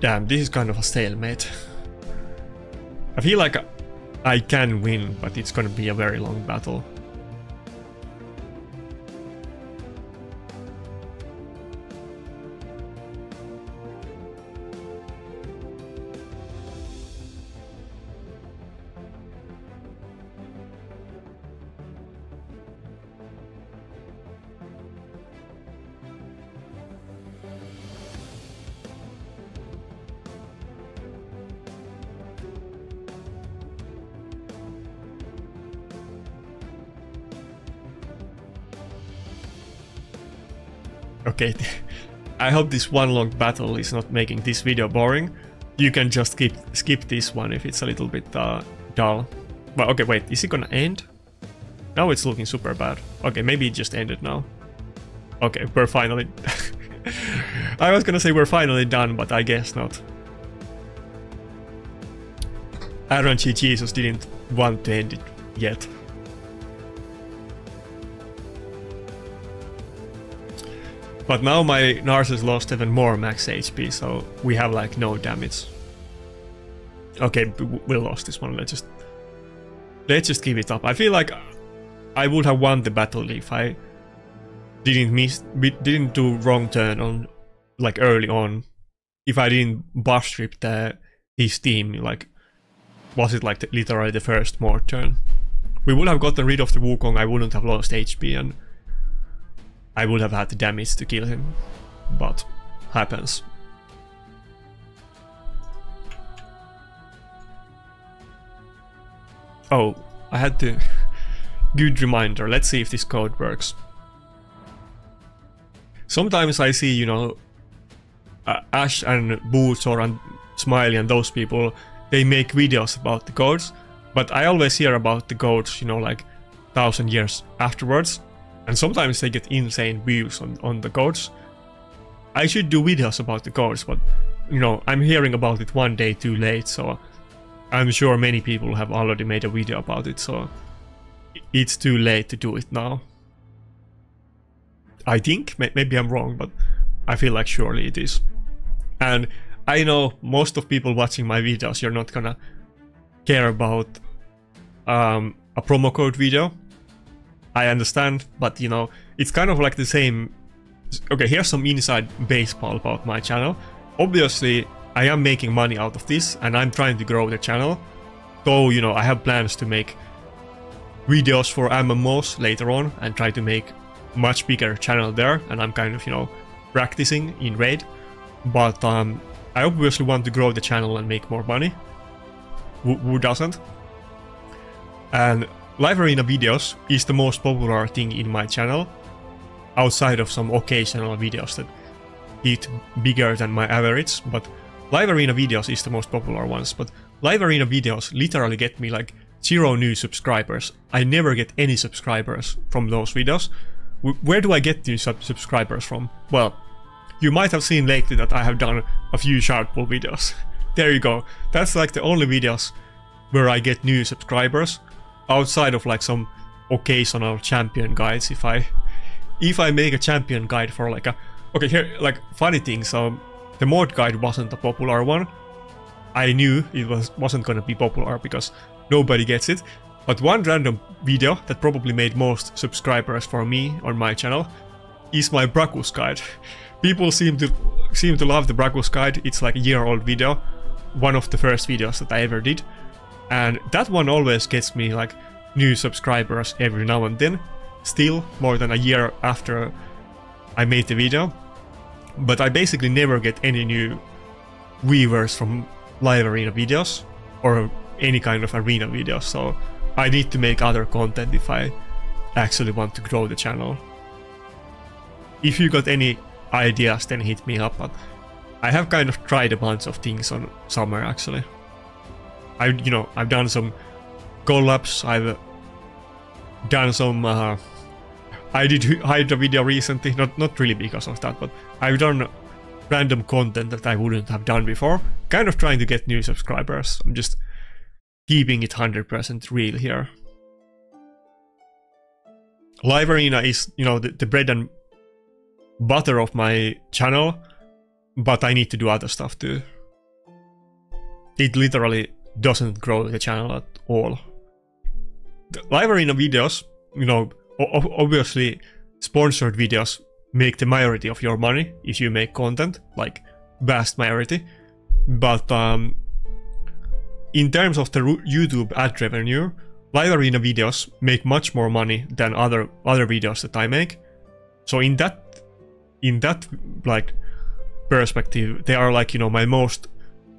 Damn, this is kind of a stalemate. I feel like I can win, but it's gonna be a very long battle. Okay, I hope this one long battle is not making this video boring. You can just skip this one if it's a little bit dull. But okay, wait, is it gonna end? Now it's looking super bad. Okay, maybe it just ended now. Okay, we're finally... I was gonna say we're finally done, but I guess not. RNG Jesus didn't want to end it yet. But now my Narcissus lost even more max HP, so we have like no damage. Okay, we lost this one. Let's just give it up. I feel like I would have won the battle if I didn't do wrong turn on like early on. If I didn't buff strip his team, like was it like literally the first more turn, we would have gotten rid of the Wukong. I wouldn't have lost HP and I would have had the damage to kill him, but happens. Oh, I had to... Good reminder, let's see if this code works. Sometimes I see, you know, Ash and Boots or and Smiley and those people, they make videos about the codes, but I always hear about the codes, you know, like 1,000 years afterwards. And sometimes they get insane views on the codes. I should do videos about the codes, but you know, I'm hearing about it one day too late, so I'm sure many people have already made a video about it, so it's too late to do it now. I think, maybe I'm wrong, but I feel like surely it is. And I know most of people watching my videos, you're not gonna care about a promo code video. I understand, but you know, it's kind of like the same... Okay, here's some inside baseball about my channel. Obviously, I am making money out of this, and I'm trying to grow the channel. Though, you know, I have plans to make videos for MMOs later on, and try to make much bigger channel there, and I'm kind of, you know, practicing in Raid. But I obviously want to grow the channel and make more money. Who doesn't? And... Live Arena videos is the most popular thing in my channel, outside of some occasional videos that hit bigger than my average, but Live Arena videos is the most popular ones, but Live Arena videos literally get me like 0 new subscribers. I never get any subscribers from those videos. Where do I get these subscribers from? Well, you might have seen lately that I have done a few Shard Pool videos. There you go. That's like the only videos where I get new subscribers. Outside of like some occasional champion guides, if I make a champion guide for like a... Okay, here, like, funny thing, so the mod guide wasn't a popular one. I knew it wasn't gonna be popular because nobody gets it. But one random video that probably made most subscribers for me on my channel is my Bracus guide. People seem to love the Bracus guide. It's like a year-old video, one of the first videos that I ever did. And that one always gets me like new subscribers every now and then, still more than a year after I made the video, but I basically never get any new viewers from live arena videos or any kind of arena videos, so I need to make other content if I actually want to grow the channel. If you got any ideas, then hit me up, but I have kind of tried a bunch of things on summer actually. I've done some collabs, I've done some I did hide a video recently, not really because of that, but I've done random content that I wouldn't have done before, kind of trying to get new subscribers. I'm just keeping it 100% real here. Live Arena is, you know, the bread and butter of my channel, but I need to do other stuff too. It literally doesn't grow the channel at all. The Live Arena videos, you know, obviously sponsored videos make the majority of your money if you make content, like vast majority, but in terms of the YouTube ad revenue, Live Arena videos make much more money than other videos that I make. So in that like perspective, they are like, you know, my most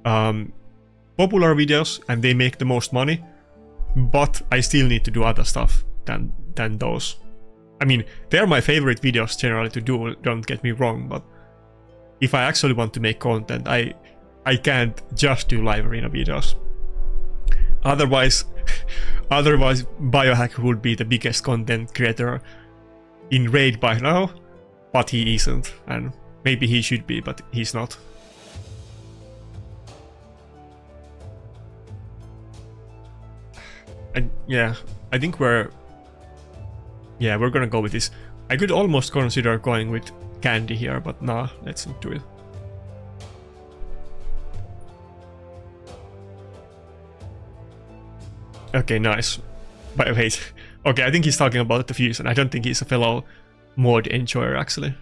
popular videos and they make the most money, but I still need to do other stuff than those. I mean, they're my favorite videos generally to do, don't get me wrong, but if I actually want to make content, I can't just do Live Arena videos. Otherwise Biohack would be the biggest content creator in Raid by now, but he isn't, and maybe he should be, but he's not. And yeah, I think we're gonna go with this. I could almost consider going with Candy here, but nah, let's not do it. Okay, nice. But wait, okay, I think he's talking about the Fusion. I don't think he's a fellow mod enjoyer, actually.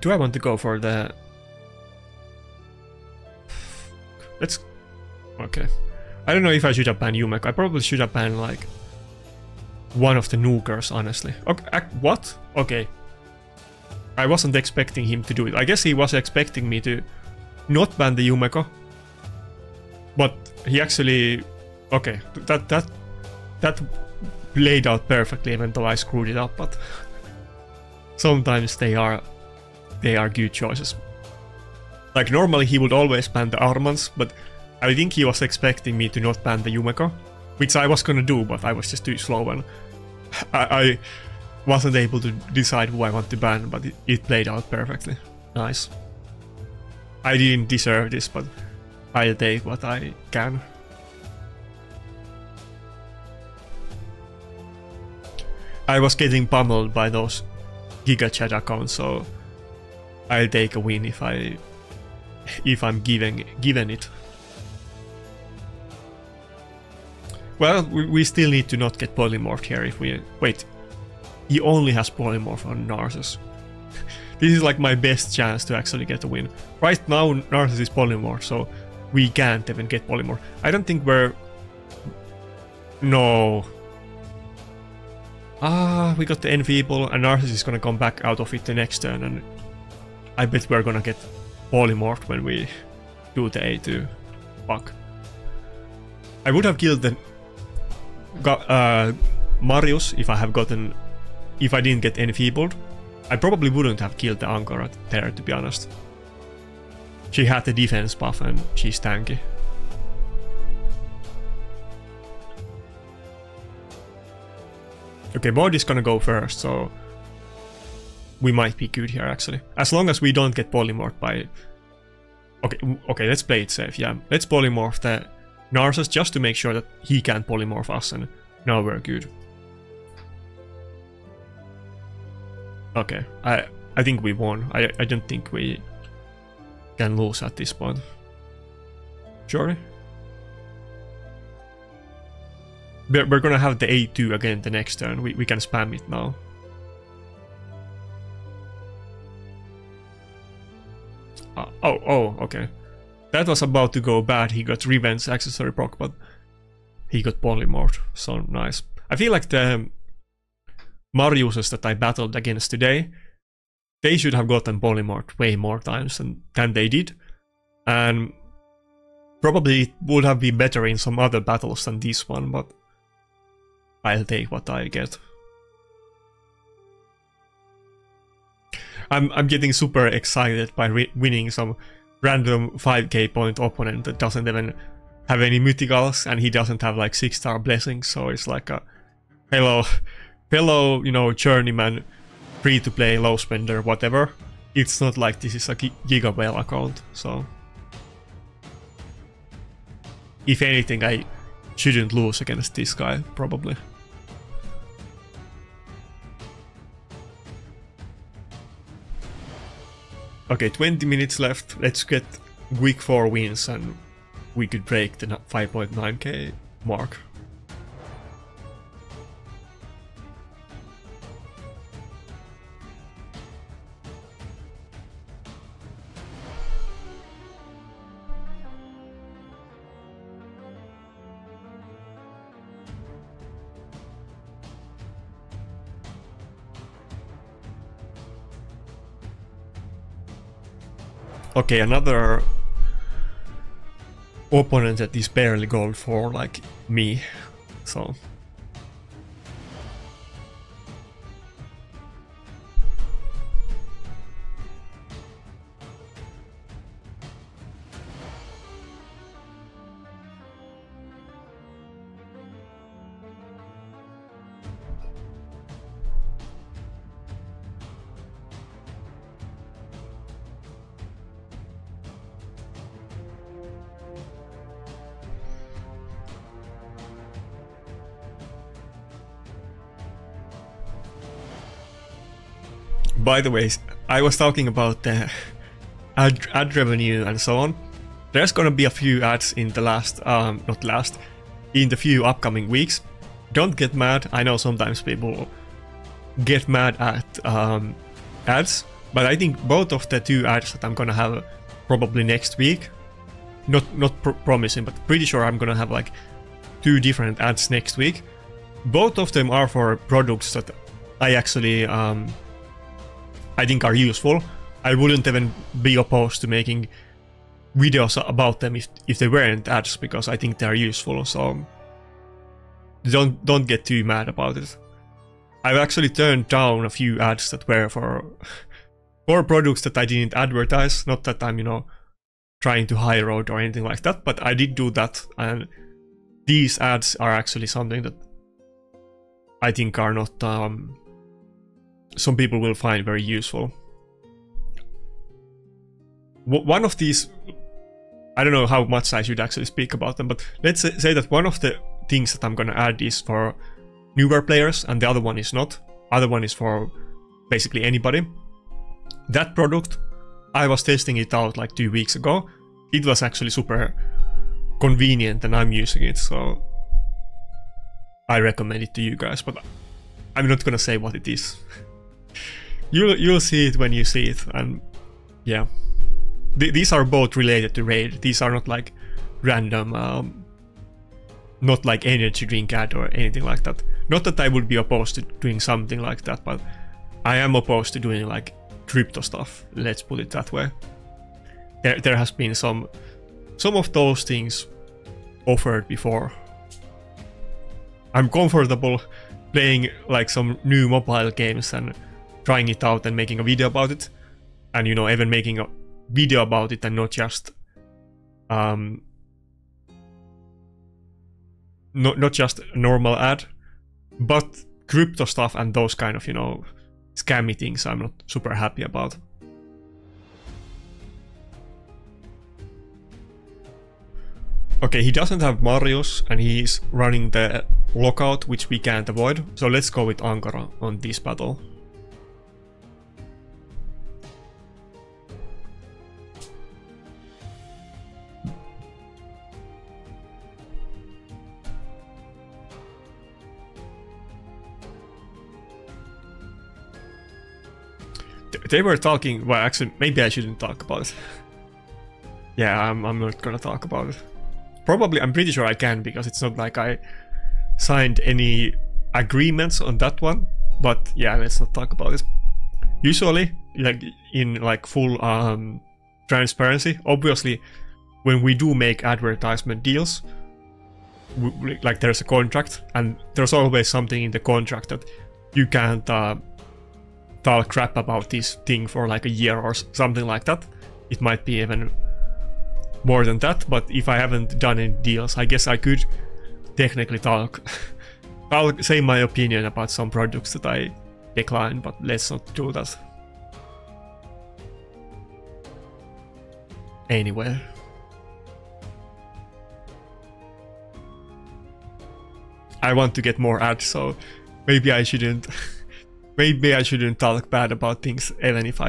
Do I want to go for the... Let's... Okay. I don't know if I should have banned Yumeko. I probably should have banned, like, one of the nukers, honestly. Okay, what? Okay. I wasn't expecting him to do it. I guess he was expecting me to not ban the Yumeko. But he actually... Okay, that played out perfectly, even though I screwed it up, but... Sometimes they are good choices. Like, normally he would always ban the Armanz, but I think he was expecting me to not ban the Yumeko, which I was gonna do, but I was just too slow and I wasn't able to decide who I want to ban, but it played out perfectly. Nice. I didn't deserve this, but I'll take what I can. I was getting pummeled by those Giga Chat accounts, so I'll take a win if I'm given it. Well, we still need to not get polymorphed here if we... Wait, he only has polymorph on Narcissus. This is like my best chance to actually get a win. Right now, Narcissus is polymorphed, so we can't even get polymorph. I don't think we're... No. Ah, we got the enfeeble, and Narcissus is gonna come back out of it the next turn, and I bet we're gonna get polymorphed when we do the A2. Fuck. I would have killed the... Marius if I didn't get enfeebled. I probably wouldn't have killed the Ankora there, to be honest. She had the defense buff and she's tanky. Okay, Maud is gonna go first, so we might be good here actually, as long as we don't get polymorphed by... Okay, let's play it safe. Yeah, let's polymorph the Narcissus just to make sure that he can polymorph us, and now we're good. Okay, I think we won. I don't think we can lose at this point. Surely? We're gonna have the A2 again the next turn. We can spam it now. Okay. That was about to go bad. He got revenge accessory proc, but he got polymorphed. So nice. I feel like the Mariuses that I battled against today, they should have gotten polymorphed way more times than they did. And probably it would have been better in some other battles than this one, but I'll take what I get. I'm getting super excited by winning some random 5k point opponent that doesn't even have any mythicals, and he doesn't have like 6-star blessings, so it's like a fellow, you know, journeyman, free-to-play, low spender, whatever. It's not like this is a Gigabale account, so if anything, I shouldn't lose against this guy, probably. Okay, 20 minutes left. Let's get week 4 wins and we could break the 5.9k mark. Okay, another opponent that is barely gold for, like, me, so... By the way, I was talking about the ad revenue and so on. There's gonna be a few ads in the few upcoming weeks. Don't get mad. I know sometimes people get mad at ads, but I think both of the 2 ads that I'm gonna have probably next week, not promising, but pretty sure I'm gonna have like 2 different ads next week. Both of them are for products that I actually I think are useful. I wouldn't even be opposed to making videos about them if they weren't ads, because I think they are useful, so don't get too mad about it. I've actually turned down a few ads that were for products that I didn't advertise. Not that I'm, you know, trying to high road or anything like that, but I did do that, and these ads are actually something that I think are not some people will find very useful. One of these, I don't know how much I should actually speak about them, but let's say that one of the things that I'm gonna add is for newer players and the other one is not. Other one is for basically anybody. That product, I was testing it out like 2 weeks ago. It was actually super convenient and I'm using it, so I recommend it to you guys, but I'm not gonna say what it is. You'll see it when you see it, and yeah. These are both related to Raid. These are not like random, not like energy drink ad or anything like that. Not that I would be opposed to doing something like that, but I am opposed to doing like crypto stuff, let's put it that way. There has been some of those things offered before. I'm comfortable playing like some new mobile games and trying it out and making a video about it, and, you know, even making a video about it and not just not just a normal ad. But crypto stuff and those kind of, you know, scammy things I'm not super happy about. Okay, he doesn't have Marius and he's running the lockout, which we can't avoid, so let's go with Ankora on this battle. They were talking, well, actually maybe I shouldn't talk about it. Yeah, I'm not gonna talk about it. Probably, I'm pretty sure I can, because it's not like I signed any agreements on that one. But yeah, let's not talk about it. Usually, like in like full transparency, obviously, when we do make advertisement deals, like there's a contract, and there's always something in the contract that you can't talk crap about this thing for like a year or something like that. It might be even more than that, but if I haven't done any deals, I guess I could technically talk. I'll say my opinion about some products that I decline, but let's not do that. Anyway. I want to get more ads, so maybe I shouldn't. Maybe I shouldn't talk bad about things, even if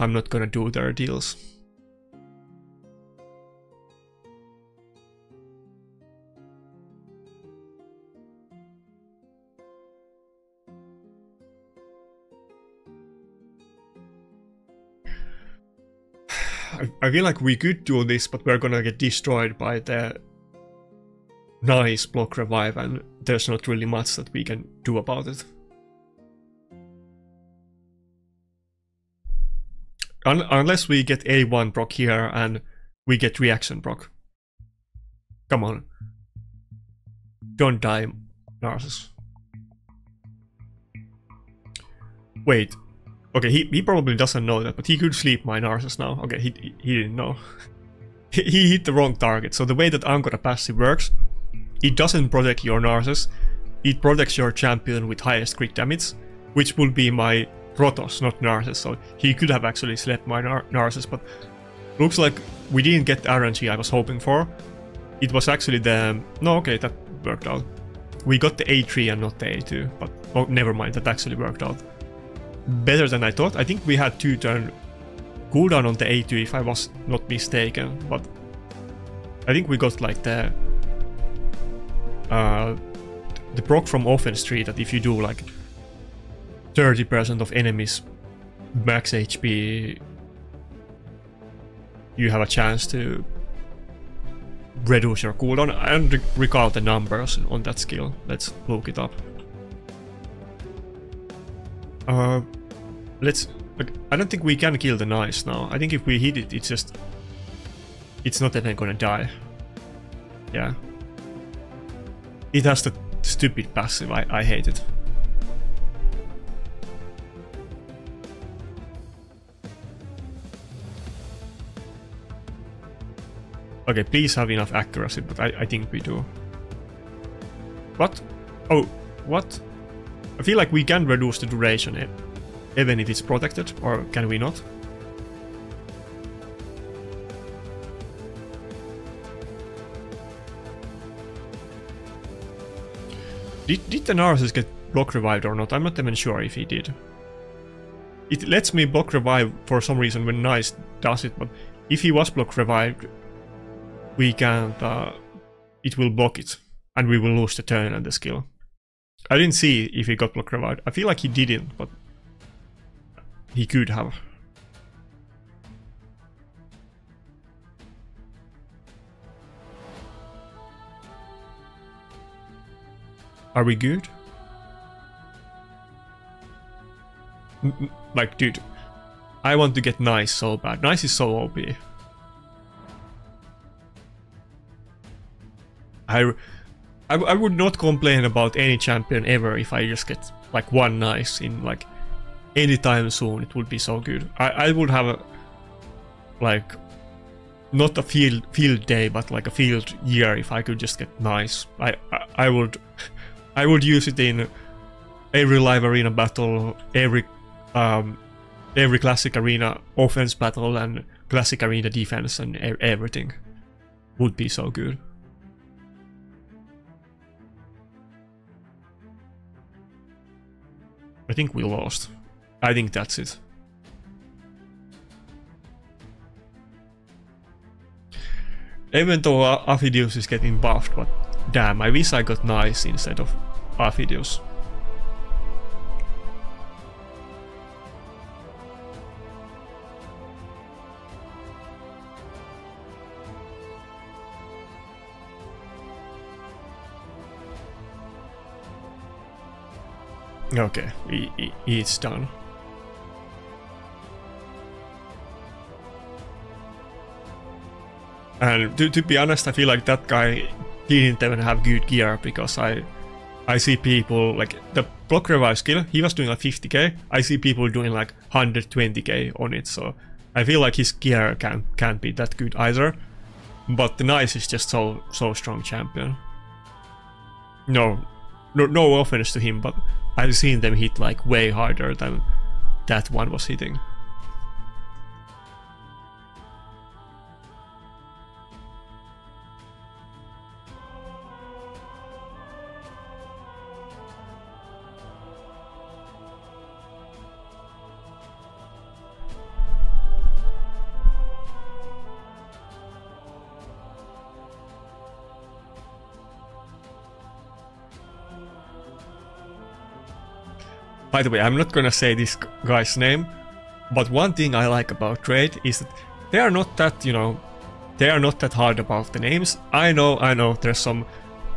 I'm not gonna do their deals. I feel like we could do this, but we're gonna get destroyed by the Nice block revive, and there's not really much that we can do about it. Unless we get A1 proc here and we get reaction proc. Come on. Don't die, Narcissus. Wait. Okay, he probably doesn't know that, but he could sleep my Narcissus now. Okay, he didn't know. He hit the wrong target. So the way that Ankora passive works, it doesn't protect your Narcissus, it protects your champion with highest crit damage, which would be my Rotos, not Narcissus, so he could have actually slept my Narcissus, but looks like we didn't get the RNG I was hoping for. It was actually the... no, okay, that worked out. We got the A3 and not the A2, but oh, never mind, that actually worked out. Better than I thought. I think we had 2 turn cooldown on the A2 if I was not mistaken, but I think we got like the proc from offense tree that if you do like 30% of enemies max HP, you have a chance to reduce your cooldown. I don't recall the numbers on that skill. Let's look it up. Let's. I don't think we can kill the Nice now. I think if we hit it, it's just... it's not even gonna die. Yeah. It has the stupid passive, I hate it. Okay, please have enough accuracy, but I think we do. What? Oh, what? I feel like we can reduce the duration even if it's protected, or can we not? Did the Narcissus get block revived or not? I'm not even sure if he did. It lets me block revive for some reason when Nice does it, but if he was block revived, we can't... it will block it, and we will lose the turn and the skill. I didn't see if he got block revived. I feel like he didn't, but... he could have. Are we good? Like, dude, I want to get Nice so bad. Nice is so OP. I would not complain about any champion ever if I just get like one Nice in like anytime soon. It would be so good. I would have a, like, not a field day, but like a field year if I could just get Nice. I would use it in every live arena battle, every classic arena offense battle, and classic arena defense, and everything. Would be so good. I think we lost. I think that's it. Even though Aphidius is getting buffed, but damn, I wish I got Nice instead of Aphidius. Okay, it's done. And to be honest, I feel like that guy didn't even have good gear, because I see people like the block revive skill, he was doing like 50k, I see people doing like 120k on it, so I feel like his gear can't be that good either. But the Nice is just so strong champion. No offense to him, but I've seen them hit like way harder than that one was hitting. By the way, I'm not gonna say this guy's name, but one thing I like about Raid is that they are not that, you know, they are not that hard about the names. I know, there's some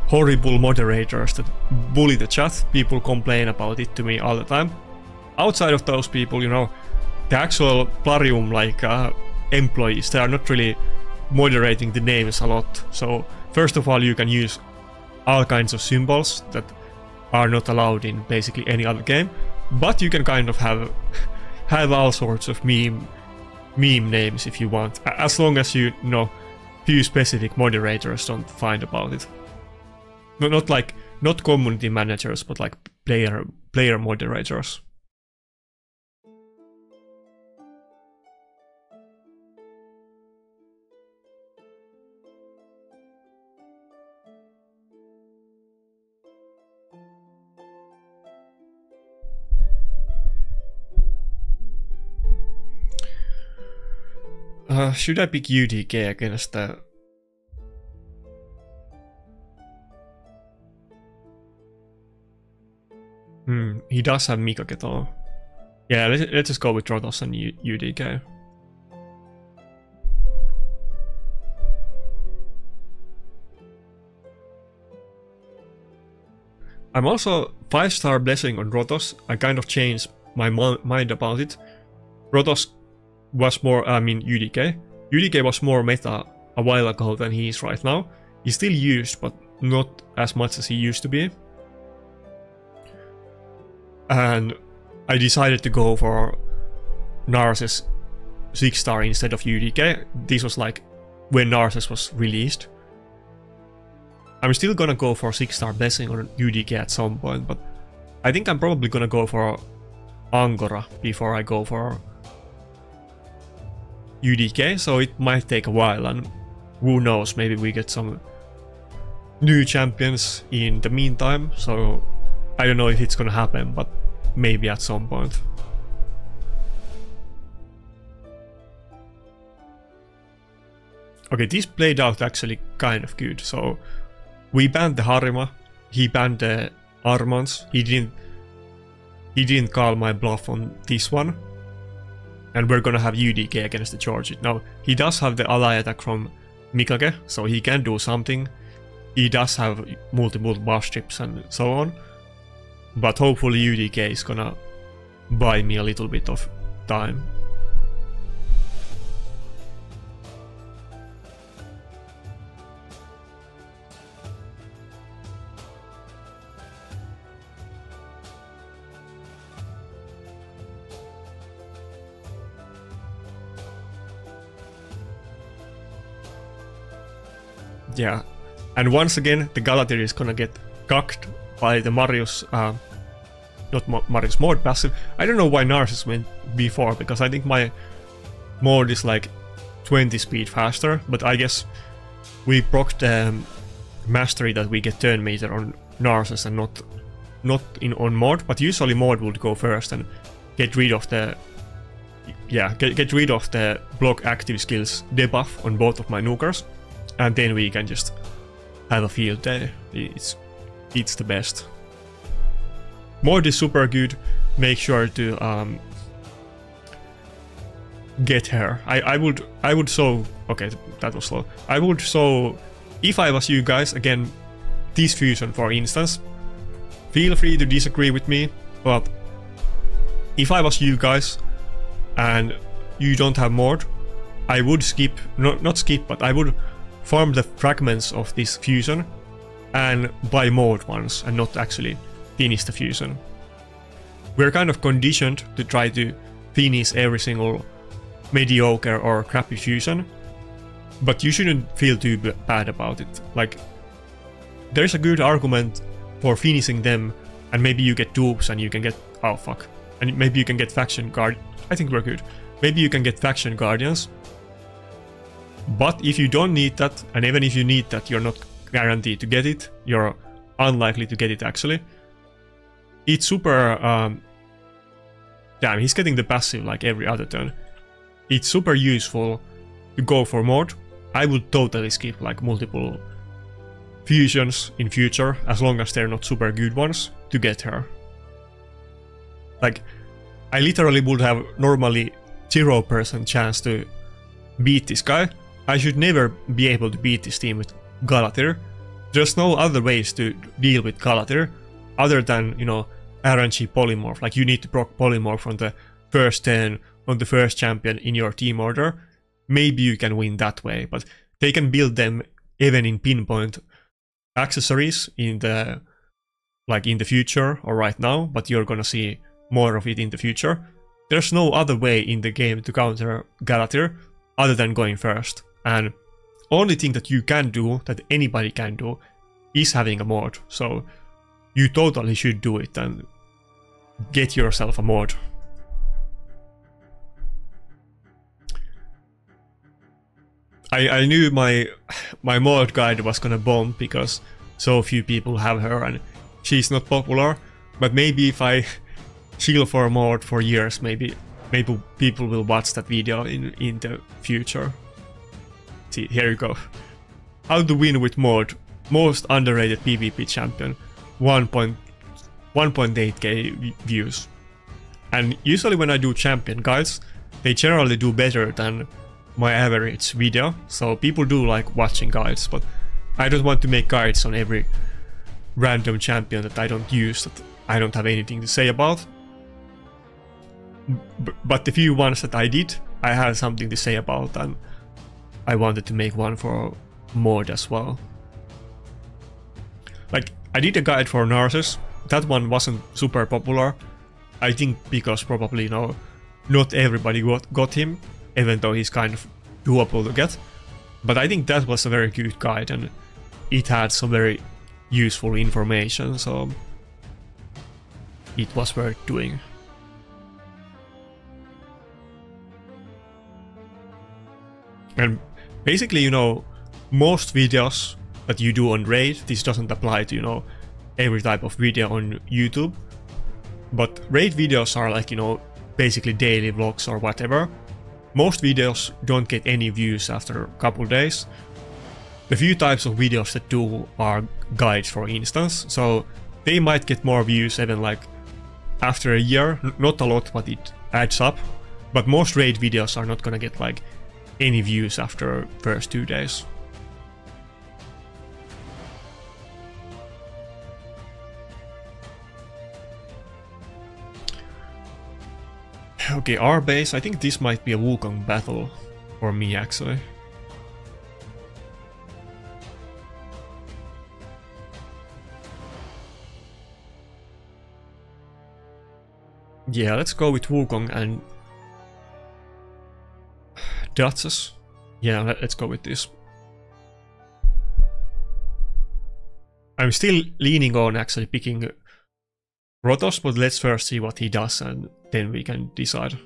horrible moderators that bully the chat, people complain about it to me all the time. Outside of those people, you know, the actual Plarium, like, employees, they are not really moderating the names a lot. So, first of all, you can use all kinds of symbols that are not allowed in basically any other game, but you can kind of have all sorts of meme names if you want, as long as you know few specific moderators don't find about it. Not like, not community managers, but like player moderators. Should I pick UDK against the... He does have Mikage though. Yeah, let's just go with Rotos and UDK. I'm also 5-star blessing on Rotos. I kind of changed my mind about it. Rotos was more, I mean UDK. UDK was more meta a while ago than he is right now. He's still used, but not as much as he used to be. And I decided to go for Narcissus 6-star instead of UDK. This was like when Narcissus was released. I'm still gonna go for 6-star blessing on UDK at some point, but I think I'm probably gonna go for Ankora before I go for UDK, so it might take a while, and who knows, maybe we get some new champions in the meantime, so I don't know if it's gonna happen, but maybe at some point. Okay, this played out actually kind of good, so we banned the Harima, he banned the Armanz, he didn't call my bluff on this one. And we're gonna have UDK against the Georgette. Now, he does have the ally attack from Mikage, so he can do something. He does have multiple buff strips and so on. But hopefully UDK is gonna buy me a little bit of time. Yeah, and once again, the Galathir is gonna get cucked by the Marius, not Marius Maud passive. I don't know why Narcissus went before, because I think my Maud is like 20 speed faster, but I guess we procced the mastery that we get turn meter on Narcissus and not on Maud, but usually Maud would go first and get rid of the, yeah, get rid of the block active skills debuff on both of my nukers. And then we can just have a field day. It's the best. Maud is super good. Make sure to get her. I would so, okay, that was slow. I would so, if I was you guys, again, this fusion for instance, feel free to disagree with me, But if I was you guys and you don't have Maud, I would skip, not skip, but I would farm the fragments of this fusion and buy Maud ones and not actually finish the fusion. We're kind of conditioned to try to finish every single mediocre or crappy fusion, but you shouldn't feel too bad about it. Like, there's a good argument for finishing them, and maybe you get dupes and you can get, oh fuck, and maybe you can get faction guard. I think we're good. Maybe you can get faction guardians, but if you don't need that, and even if you need that, you're not guaranteed to get it. You're unlikely to get it actually. It's super. Damn, he's getting the passive like every other turn. It's super useful to go for Maud. I would totally skip like multiple fusions in future, as long as they're not super good ones, to get her. Like, I literally would have normally 0% chance to beat this guy. I should never be able to beat this team with Galathir. There's no other ways to deal with Galathir other than, you know, RNG Polymorph. Like, you need to proc Polymorph on the first turn on the first champion in your team order. Maybe you can win that way, but they can build them even in pinpoint accessories in the, like, in the future or right now, but you're gonna see more of it in the future. There's no other way in the game to counter Galathir other than going first, and only thing that you can do, that anybody can do, is having a Maud, so you totally should do it and get yourself a Maud. I knew my Maud guide was gonna bomb because so few people have her and she's not popular, but maybe if I shield for Maud for years, maybe people will watch that video in the future. See, here you go. How to win with Maud, most underrated PvP champion, 1.8k views. And usually when I do champion guides, they generally do better than my average video, so people do like watching guides, but I don't want to make guides on every random champion that I don't use, that I don't have anything to say about. But the few ones that I did, I had something to say about, and I wanted to make one for Maud as well. Like, I did a guide for Narcissus. That one wasn't super popular, I think because probably, you know, not everybody got him, even though he's kind of doable to get. But I think that was a very good guide and it had some very useful information, so it was worth doing. And basically, you know, most videos that you do on Raid, this doesn't apply to, you know, every type of video on YouTube, but Raid videos are like, you know, basically daily vlogs or whatever. Most videos don't get any views after a couple days. The few types of videos that do are guides, for instance, so they might get more views even like after a year. Not a lot, but it adds up. But most Raid videos are not gonna get like any views after first 2 days. Okay, Arbase, I think this might be a Wukong battle for me actually. Yeah, let's go with Wukong and Datsus. Yeah, let's go with this. I'm still leaning on actually picking Rotos, but let's first see what he does and then we can decide.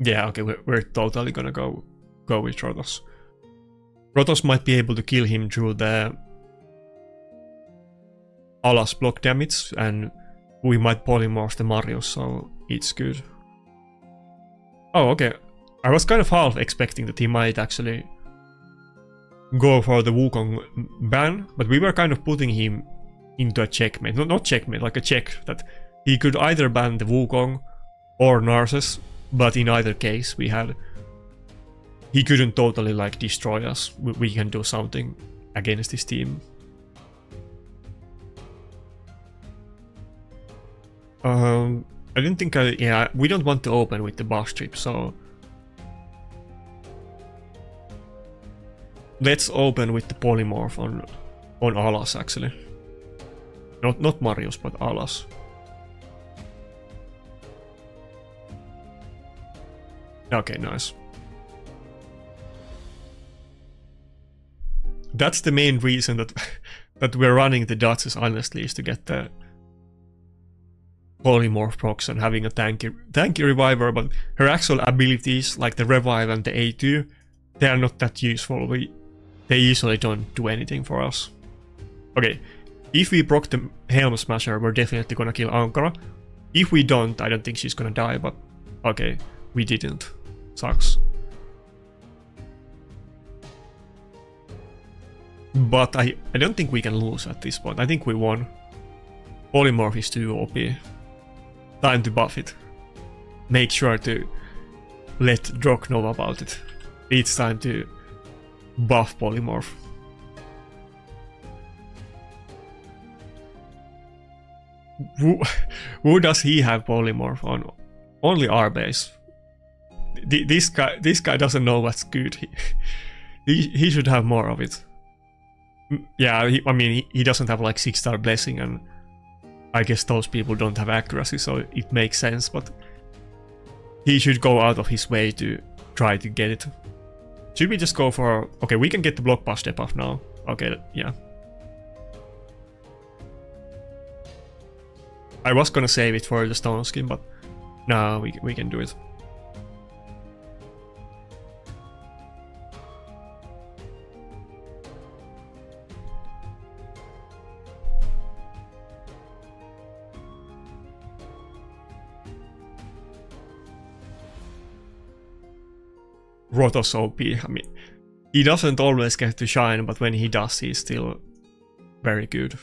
Yeah, okay, we're totally gonna go with Rotos. Rotos might be able to kill him through the Alas block damage, and we might polymorph the Marius, so it's good. Oh, okay. I was kind of half expecting that he might actually go for the Wukong ban, but we were kind of putting him into a checkmate. Not checkmate, like a check, that he could either ban the Wukong or Narcissus, but in either case we had... He couldn't totally like destroy us. We can do something against this team. I didn't think I... Yeah, we don't want to open with the boss strip, so... Let's open with the polymorph on Alas, actually. Not Marius, but Alas. Okay, nice. That's the main reason that we're running the Duchess, honestly, is to get the polymorph procs and having a tanky reviver, but her actual abilities, like the revive and the A2, they are not that useful. They usually don't do anything for us. Okay, if we proc the Helm Smasher, we're definitely gonna kill Ankora. If we don't, I don't think she's gonna die, but okay, we didn't. Sucks. But I don't think we can lose at this point. I think we won. Polymorph is too OP. Time to buff it. Make sure to let Drock know about it. It's time to buff Polymorph. Who does he have Polymorph on? Only Arbase. This guy doesn't know what's good. He should have more of it. Yeah, he doesn't have like 6-star blessing, and I guess those people don't have accuracy, so it makes sense, but he should go out of his way to try to get it. Should we just go for... Okay, we can get the block pass step up now. Okay, yeah. I was gonna save it for the stone skin, but no, we can do it. Rotos OP, I mean, he doesn't always get to shine, but when he does, he's still very good.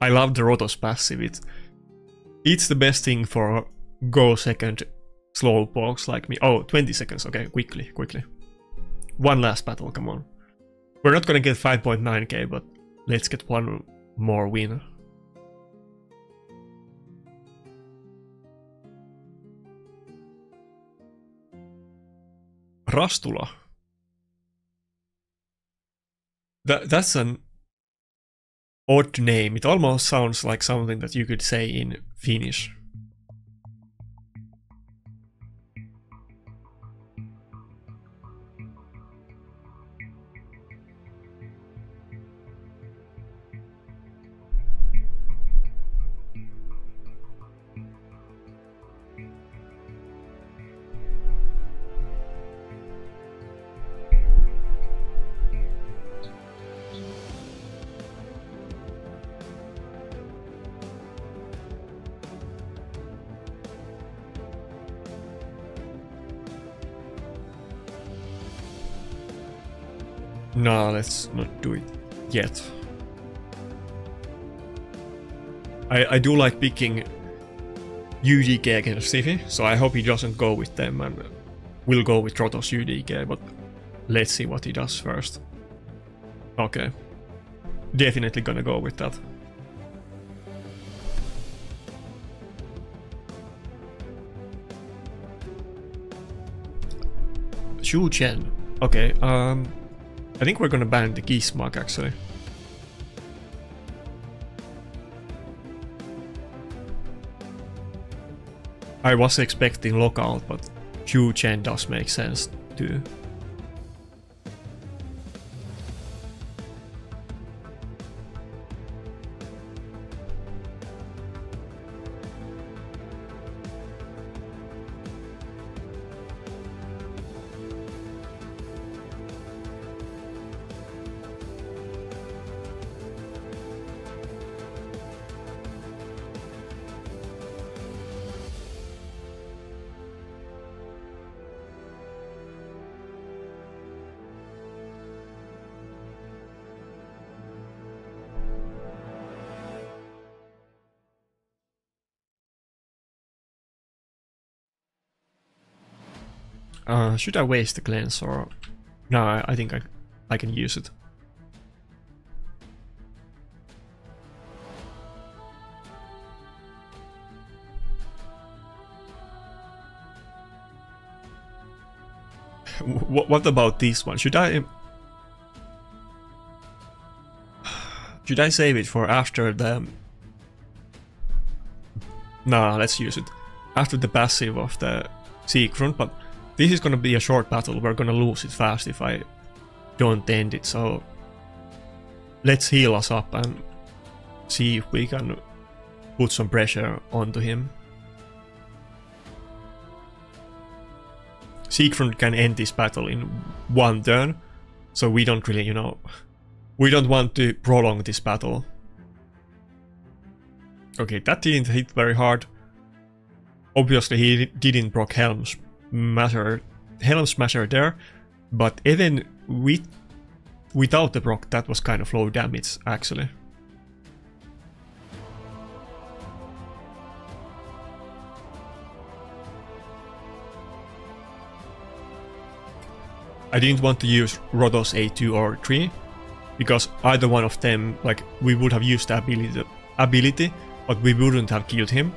I love the Rotos passive, it's the best thing for go second slow pokes like me. Oh, 20 seconds, okay, quickly. One last battle, come on. We're not gonna get 5.9k, but let's get one more win. Rastula. That's an odd name. It almost sounds like something that you could say in Finnish. No, let's not do it yet. I do like picking UDK against Siphi, so I hope he doesn't go with them and we'll go with Rotos UDK, but let's see what he does first. Okay. Definitely gonna go with that. Xu Chen. Okay, I think we're gonna ban the Geese Mug, actually. I was expecting Lockout, but Xu Chen does make sense too. Should I waste the cleanse or... No, I think I can use it. What about this one? Should I save it for after the... Nah, let's use it after the passive of the Sigrun, but this is gonna be a short battle. We're gonna lose it fast if I don't end it, so let's heal us up and see if we can put some pressure onto him. Sigrun can end this battle in one turn, so we don't really, you know, we don't want to prolong this battle. Okay, that didn't hit very hard. Obviously he didn't proc Helm Smasher there, but even without the proc, that was kind of low damage actually. I didn't want to use Rotos A2 or 3, because either one of them, like, we would have used the ability, but we wouldn't have killed him.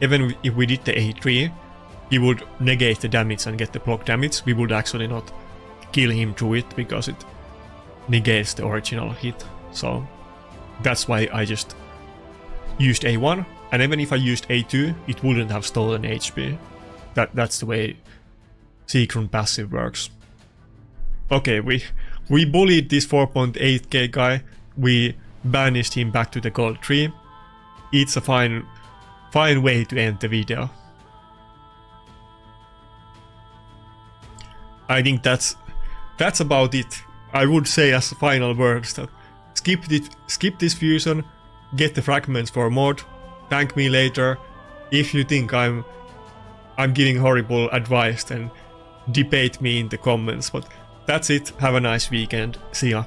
Even if we did the A3, he would negate the damage and get the block damage. We would actually not kill him through it, because it negates the original hit. So that's why I just used A1, and even if I used A2, it wouldn't have stolen HP. That's the way Sigrun passive works. Okay, we bullied this 4.8k guy. We banished him back to the gold tree. It's a fine way to end the video. I think that's about it. I would say as final words that skip this fusion, get the fragments for mod, thank me later. If you think I'm giving horrible advice, then debate me in the comments. But that's it. Have a nice weekend. See ya.